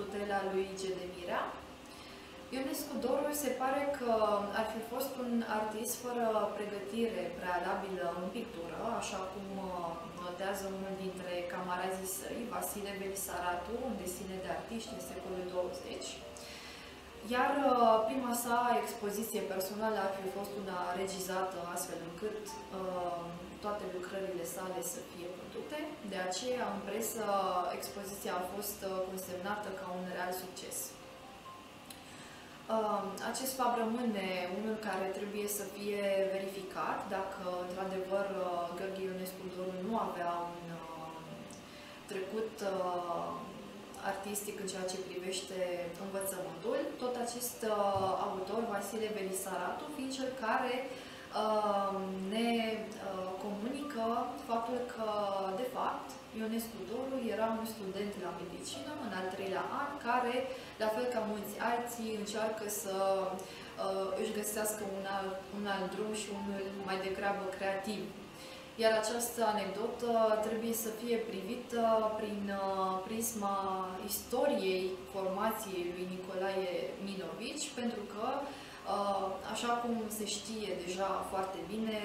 tutela lui G. de Mirea. Ionescu-Doru se pare că ar fi fost un artist fără pregătire prealabilă în pictură, așa cum notează unul dintre camarazii săi, Vasile Belisaratu, în Desine de artiști în secolul douăzeci. Iar prima sa expoziție personală ar fi fost una regizată, astfel încât toate lucrările sale să fie vândute. De aceea, în presă, expoziția a fost consemnată ca un real succes. Acest fapt rămâne unul care trebuie să fie verificat, dacă, într-adevăr, Gheorghe Ionescu-Doru nu avea un trecut artistic în ceea ce privește învățământul. Tot acest autor, Vasile Belisaratu, fiind cel care ne comunică faptul că, de fapt, Ionescu-Doru era un student la medicină în al treilea an, care, la fel ca mulți alții, încearcă să își găsească un alt, un alt drum și unul mai degrabă creativ. Iar această anecdotă trebuie să fie privită prin prisma istoriei formației lui Nicolae Minovici, pentru că Așa cum se știe deja foarte bine,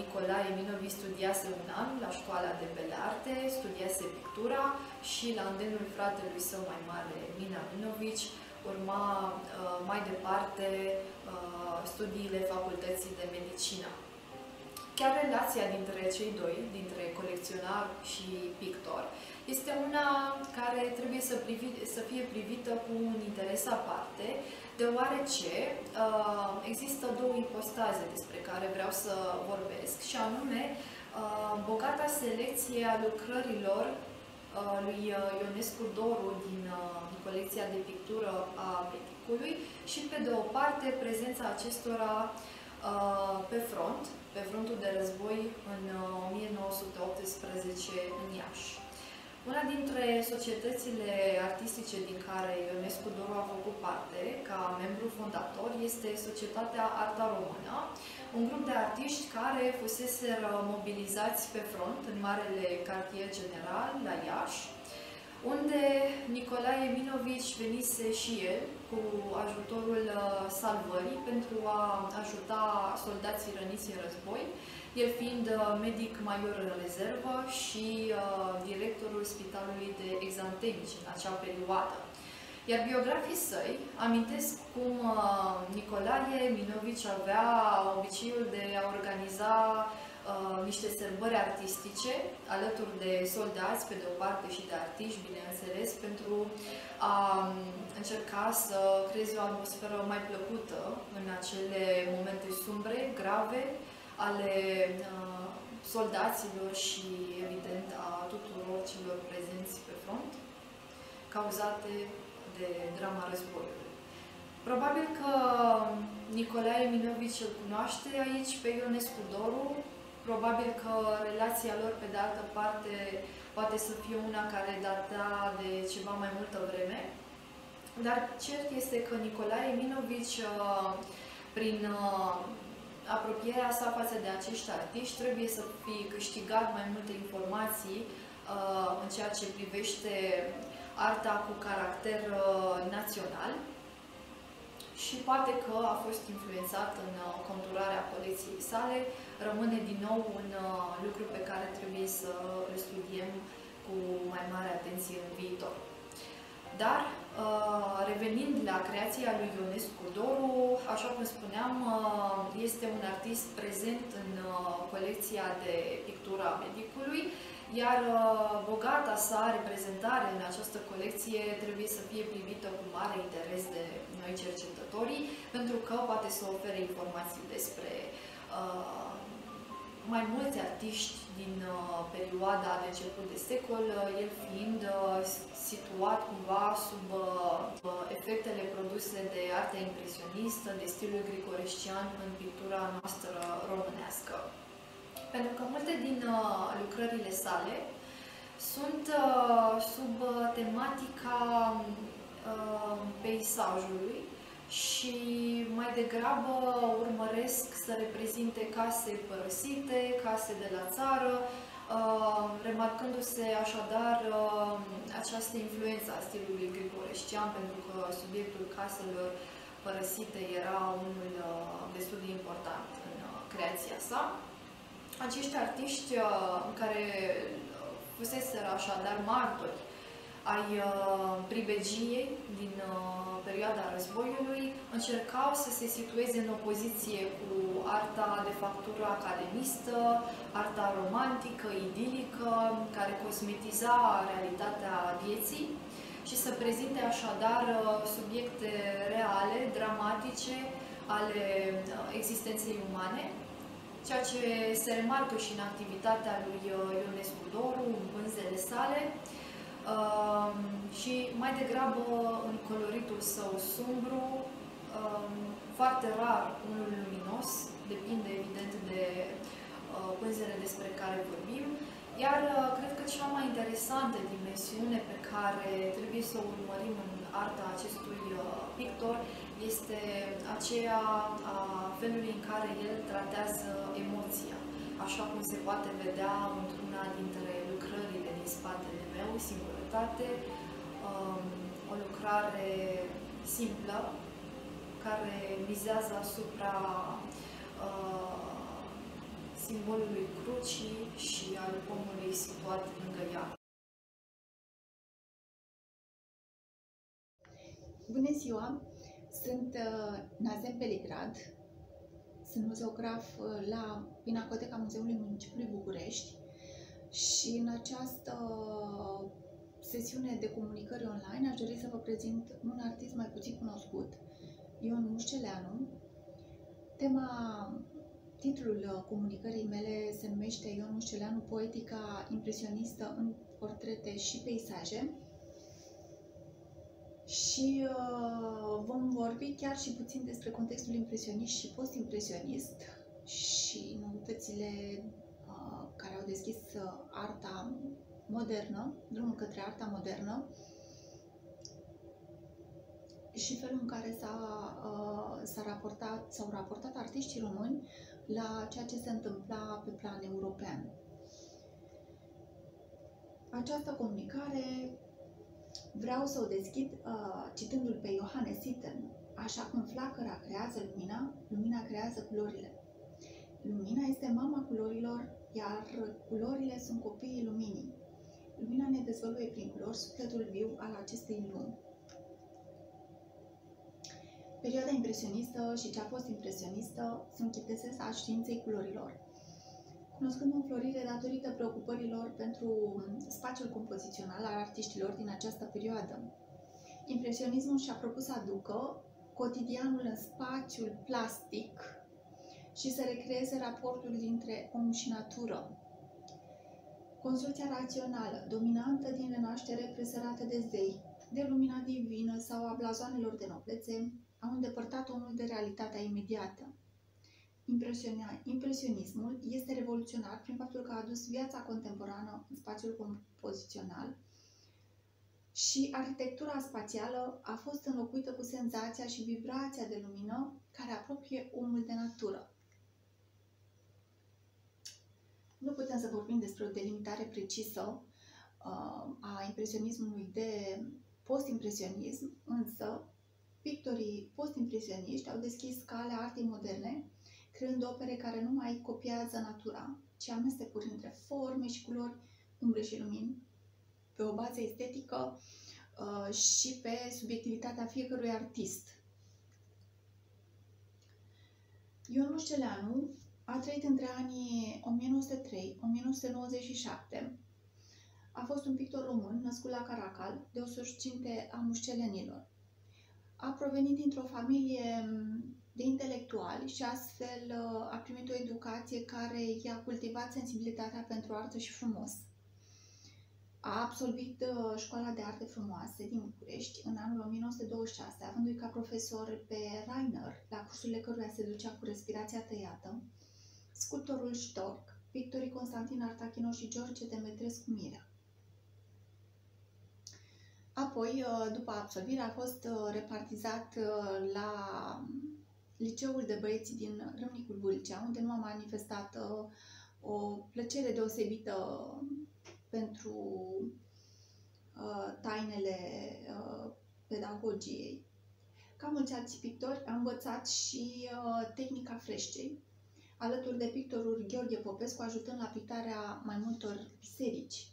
Nicolae Minovi studiase un an la Școala de Bele Arte, studiase pictura și la îndemnul fratelui său mai mare, Mina Minovici, urma mai departe studiile Facultății de Medicină. Chiar relația dintre cei doi, dintre colecționar și pictor, este una care trebuie să, privi, să fie privită cu un interes aparte, deoarece uh, există două ipostaze despre care vreau să vorbesc, și anume uh, bogata selecție a lucrărilor uh, lui Ionescu Doru din uh, colecția de pictură a Peticului și, pe de o parte, prezența acestora uh, pe front, pe frontul de război în uh, o mie nouă sute optsprezece în Iași. Una dintre societățile artistice din care Ionescu Doru a făcut parte, ca membru fondator, este Societatea Arta Română, un grup de artiști care fusese mobilizați pe front în Marele Cartier General, la Iași, unde Nicolae Minovici venise și el cu ajutorul salvării pentru a ajuta soldații răniți în război, el fiind medic major în rezervă și uh, directorul Spitalului de Exantemici în acea perioadă. Iar biografii săi amintesc cum uh, Nicolae Minovici avea obiceiul de a organiza uh, niște sărbări artistice alături de soldați, pe de o parte, și de artiști, bineînțeles, pentru a încerca să creeze o atmosferă mai plăcută în acele momente sumbre, grave, ale uh, soldaților și, evident, a tuturor celor prezenți pe front, cauzate de drama războiului. Probabil că Nicolae Minovici îl cunoaște aici pe Ionescu Doru, probabil că relația lor, pe de altă parte, poate să fie una care data de ceva mai multă vreme, dar cert este că Nicolae Minovici, uh, prin uh, apropierea sa față de acești artiști, trebuie să fi câștigat mai multe informații uh, în ceea ce privește arta cu caracter uh, național și poate că a fost influențat în uh, conturarea colecției sale. Rămâne din nou un uh, lucru pe care trebuie să îl studiem cu mai mare atenție în viitor. Dar, revenind la creația lui Ionescu Doru, așa cum spuneam, este un artist prezent în colecția de pictură a Medicului, iar bogata sa reprezentare în această colecție trebuie să fie privită cu mare interes de noi cercetătorii, pentru că poate să ofere informații despre uh, mai mulți artiști din perioada de început de secol, el fiind situat cumva sub efectele produse de arta impresionistă, de stilul grigorescian în pictura noastră românească. Pentru că multe din lucrările sale sunt sub tematica peisajului și mai degrabă urmăresc să reprezinte case părăsite, case de la țară, remarcându-se așadar această influență a stilului grigorescian, pentru că subiectul caselor părăsite era unul destul de important în creația sa. Acești artiști care fuseseră așadar martori ai pribegiei din perioada războiului, încercau să se situeze în opoziție cu arta de factură academistă, arta romantică, idilică, care cosmetiza realitatea vieții și să prezinte așadar subiecte reale, dramatice, ale existenței umane, ceea ce se remarcă și în activitatea lui Ionescu Doru, în pânzele sale, și mai degrabă în coloritul său sumbru, foarte rar unul luminos, depinde evident de pânzele despre care vorbim, iar cred că cea mai interesantă dimensiune pe care trebuie să o urmărim în arta acestui pictor este aceea a felului în care el tratează emoția, așa cum se poate vedea într-una dintre lucrările din spatele meu, Singurătate, o lucrare simplă, care mizează asupra uh, simbolului crucii și al omului situat lângă ea. Bună ziua! Sunt uh, Nazem Beligrad, sunt muzeograf la Pinacoteca Muzeului Municipiului București și în această sesiune de comunicări online aș dori să vă prezint un artist mai puțin cunoscut, Ion Mușceleanu. Tema, titlul comunicării mele se numește Ion Mușceleanu, poetica impresionistă în portrete și peisaje. Și uh, vom vorbi chiar și puțin despre contextul impresionist și post-impresionist și noutățile uh, care au deschis uh, arta modernă, drumul către arta modernă și felul în care s-au uh, raportat, raportat artiștii români la ceea ce se întâmpla pe plan european. Această comunicare vreau să o deschid uh, citându-l pe Johannes Itten, așa cum flacăra creează lumina, lumina creează culorile. Lumina este mama culorilor, iar culorile sunt copiii luminii. Lumina ne dezvăluie prin culori sufletul viu al acestei lumi. Perioada impresionistă și cea post-impresionistă sunt chitesesa a științei culorilor, cunoscând o înflorire datorită preocupărilor pentru spațiul compozițional al artiștilor din această perioadă. Impresionismul și-a propus să aducă cotidianul în spațiul plastic și să recreeze raportul dintre om și natură. Construcția rațională, dominantă din Renaștere, presărată de zei, de lumina divină sau a blazoanelor de noblețe, au îndepărtat omul de realitatea imediată. Impresionismul este revoluționar prin faptul că a adus viața contemporană în spațiul compozițional și arhitectura spațială a fost înlocuită cu senzația și vibrația de lumină care apropie omul de natură. Nu putem să vorbim despre o delimitare precisă a impresionismului de post-impresionism, însă pictorii post-impresioniști au deschis calea artei moderne, creând opere care nu mai copiază natura, ci amestecuri între forme și culori, umbre și lumini, pe o bază estetică uh, și pe subiectivitatea fiecărui artist. Ion Mușceleanu a trăit între anii o mie nouă sute trei - o mie nouă sute nouăzeci și șapte. A fost un pictor român născut la Caracal, de o surcinte a mușcelenilor. A provenit dintr-o familie de intelectuali și astfel a primit o educație care i-a cultivat sensibilitatea pentru artă și frumos. A absolvit Școala de Arte Frumoase din București în anul o mie nouă sute douăzeci și șase, avându-i ca profesor pe Rainer, la cursurile căruia se ducea cu respirația tăiată, sculptorul Stork, pictorii Constantin Artachino și George Demetrescu Mirea. Apoi, după absolvire, a fost repartizat la Liceul de Băieți din Râmnicul Vâlcea, unde nu a manifestat o plăcere deosebită pentru tainele pedagogiei. Ca mulți alți pictori, a învățat și tehnica freșcei, alături de pictorul Gheorghe Popescu, ajutând la pictarea mai multor biserici.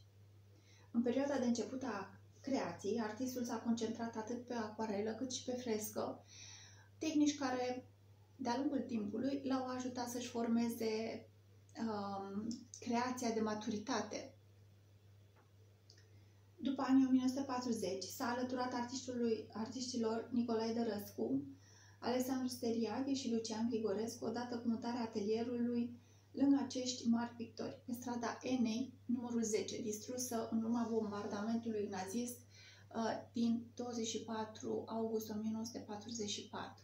În perioada de început a creației, artistul s-a concentrat atât pe acuarelă cât și pe frescă, tehnici care, de-a lungul timpului, l-au ajutat să-și formeze um, creația de maturitate. După anii o mie nouă sute patruzeci, s-a alăturat artiștilor Nicolae Dărăscu, Alexandru Steriaghi și Lucian Grigorescu, odată cu mutarea atelierului lângă acești mari pictori, pe strada Enei, numărul zece, distrusă în urma bombardamentului nazist din douăzeci și patru august o mie nouă sute patruzeci și patru.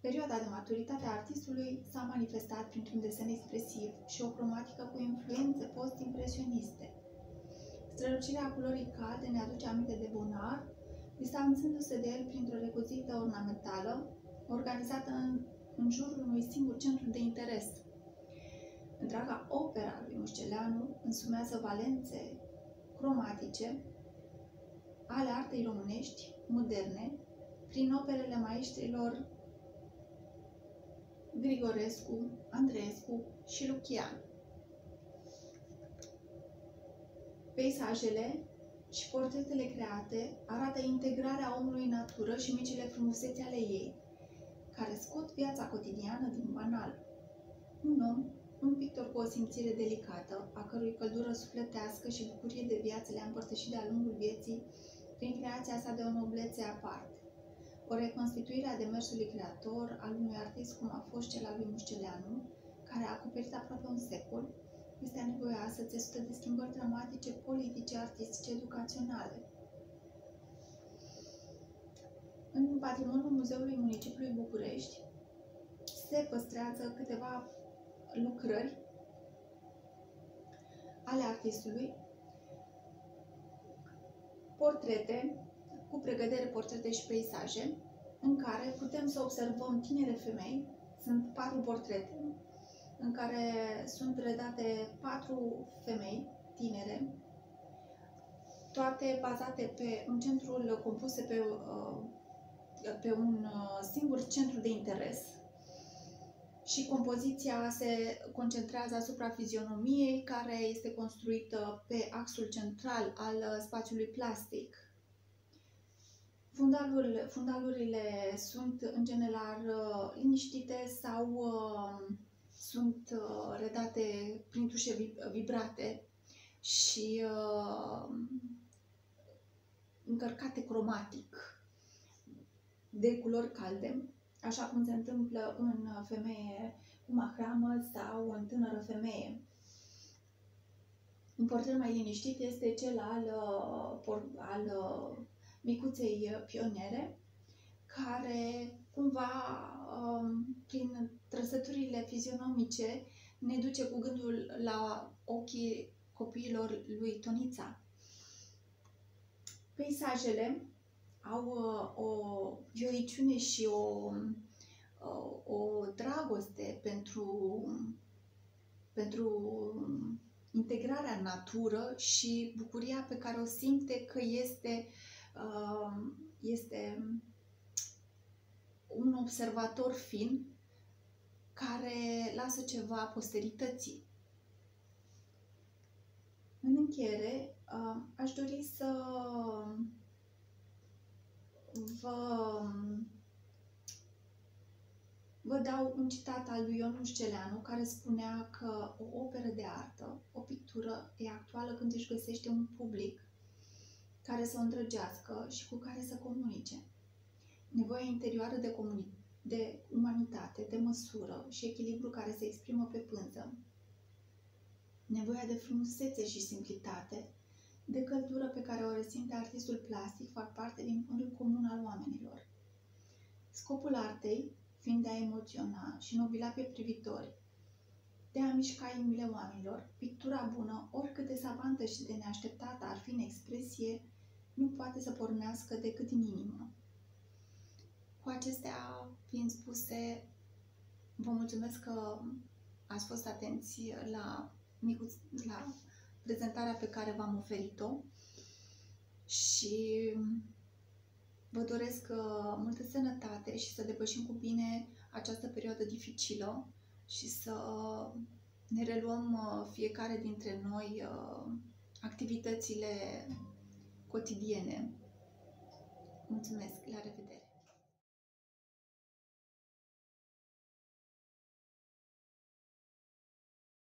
Perioada de maturitate a artistului s-a manifestat printr-un desen expresiv și o cromatică cu influențe post-impresioniste. Strălucirea culorii calde ne aduce aminte de Bonar, distanțându-se de el printr-o recuzită ornamentală organizată în, în jurul unui singur centru de interes. Întreaga opera lui Mușceleanu însumează valențe cromatice ale artei românești moderne, prin operele maestrilor Grigorescu, Andreescu și Lucian. Peisajele și portretele create arată integrarea omului în natură și micile frumusețe ale ei, care scot viața cotidiană din banal. Un om, un pictor cu o simțire delicată, a cărui căldură sufletească și bucurie de viață le-a împărtășit de-a lungul vieții prin creația sa de o noblețe aparte. O reconstituire a demersului creator al unui artist cum a fost cel al lui Mușceleanu, care a acoperit aproape un secol, este anevoioasă țesută de schimbări dramatice, politice, artistice, educaționale. În patrimoniul Muzeului Municipiului București se păstrează câteva lucrări ale artistului, portrete, cu pregădere portrete și peisaje, în care putem să observăm tinere femei. Sunt patru portrete în care sunt redate patru femei tinere, toate bazate pe un centru compuse pe, pe un singur centru de interes, și compoziția se concentrează asupra fizionomiei, care este construită pe axul central al spațiului plastic. Fundalul, fundalurile sunt în general liniștite sau uh, sunt uh, redate prin tușe vibrate și uh, încărcate cromatic de culori calde, așa cum se întâmplă în femeie cu mahramă sau în tânără femeie. Un portret mai liniștit este cel al, al micuței pioniere, care cumva prin trăsăturile fizionomice ne duce cu gândul la ochii copiilor lui Tonița. Peisajele au o vioiciune și o, o, o dragoste pentru, pentru integrarea în natură și bucuria pe care o simte că este, este un observator fin care lasă ceva posterității. În încheiere, aș dori să Vă, vă dau un citat al lui Ion Mușceleanu, care spunea că o operă de artă, o pictură, e actuală când își găsește un public care să o îndrăgească și cu care să comunice. Nevoia interioară de, de umanitate, de măsură și echilibru care se exprimă pe pânză. Nevoia de frumusețe și simplitate, de căldură pe care o resimte artistul plastic, fac parte din fundul comun al oamenilor. Scopul artei fiind de a emoționa și nobila pe privitori, de a mișca inimile oamenilor, pictura bună, oricât de savantă și de neașteptată ar fi în expresie, nu poate să pornească decât din inimă. Cu acestea fiind spuse, vă mulțumesc că ați fost atenți la micuț, la prezentarea pe care v-am oferit-o și vă doresc multă sănătate și să depășim cu bine această perioadă dificilă și să ne reluăm fiecare dintre noi activitățile cotidiene. Mulțumesc! La revedere!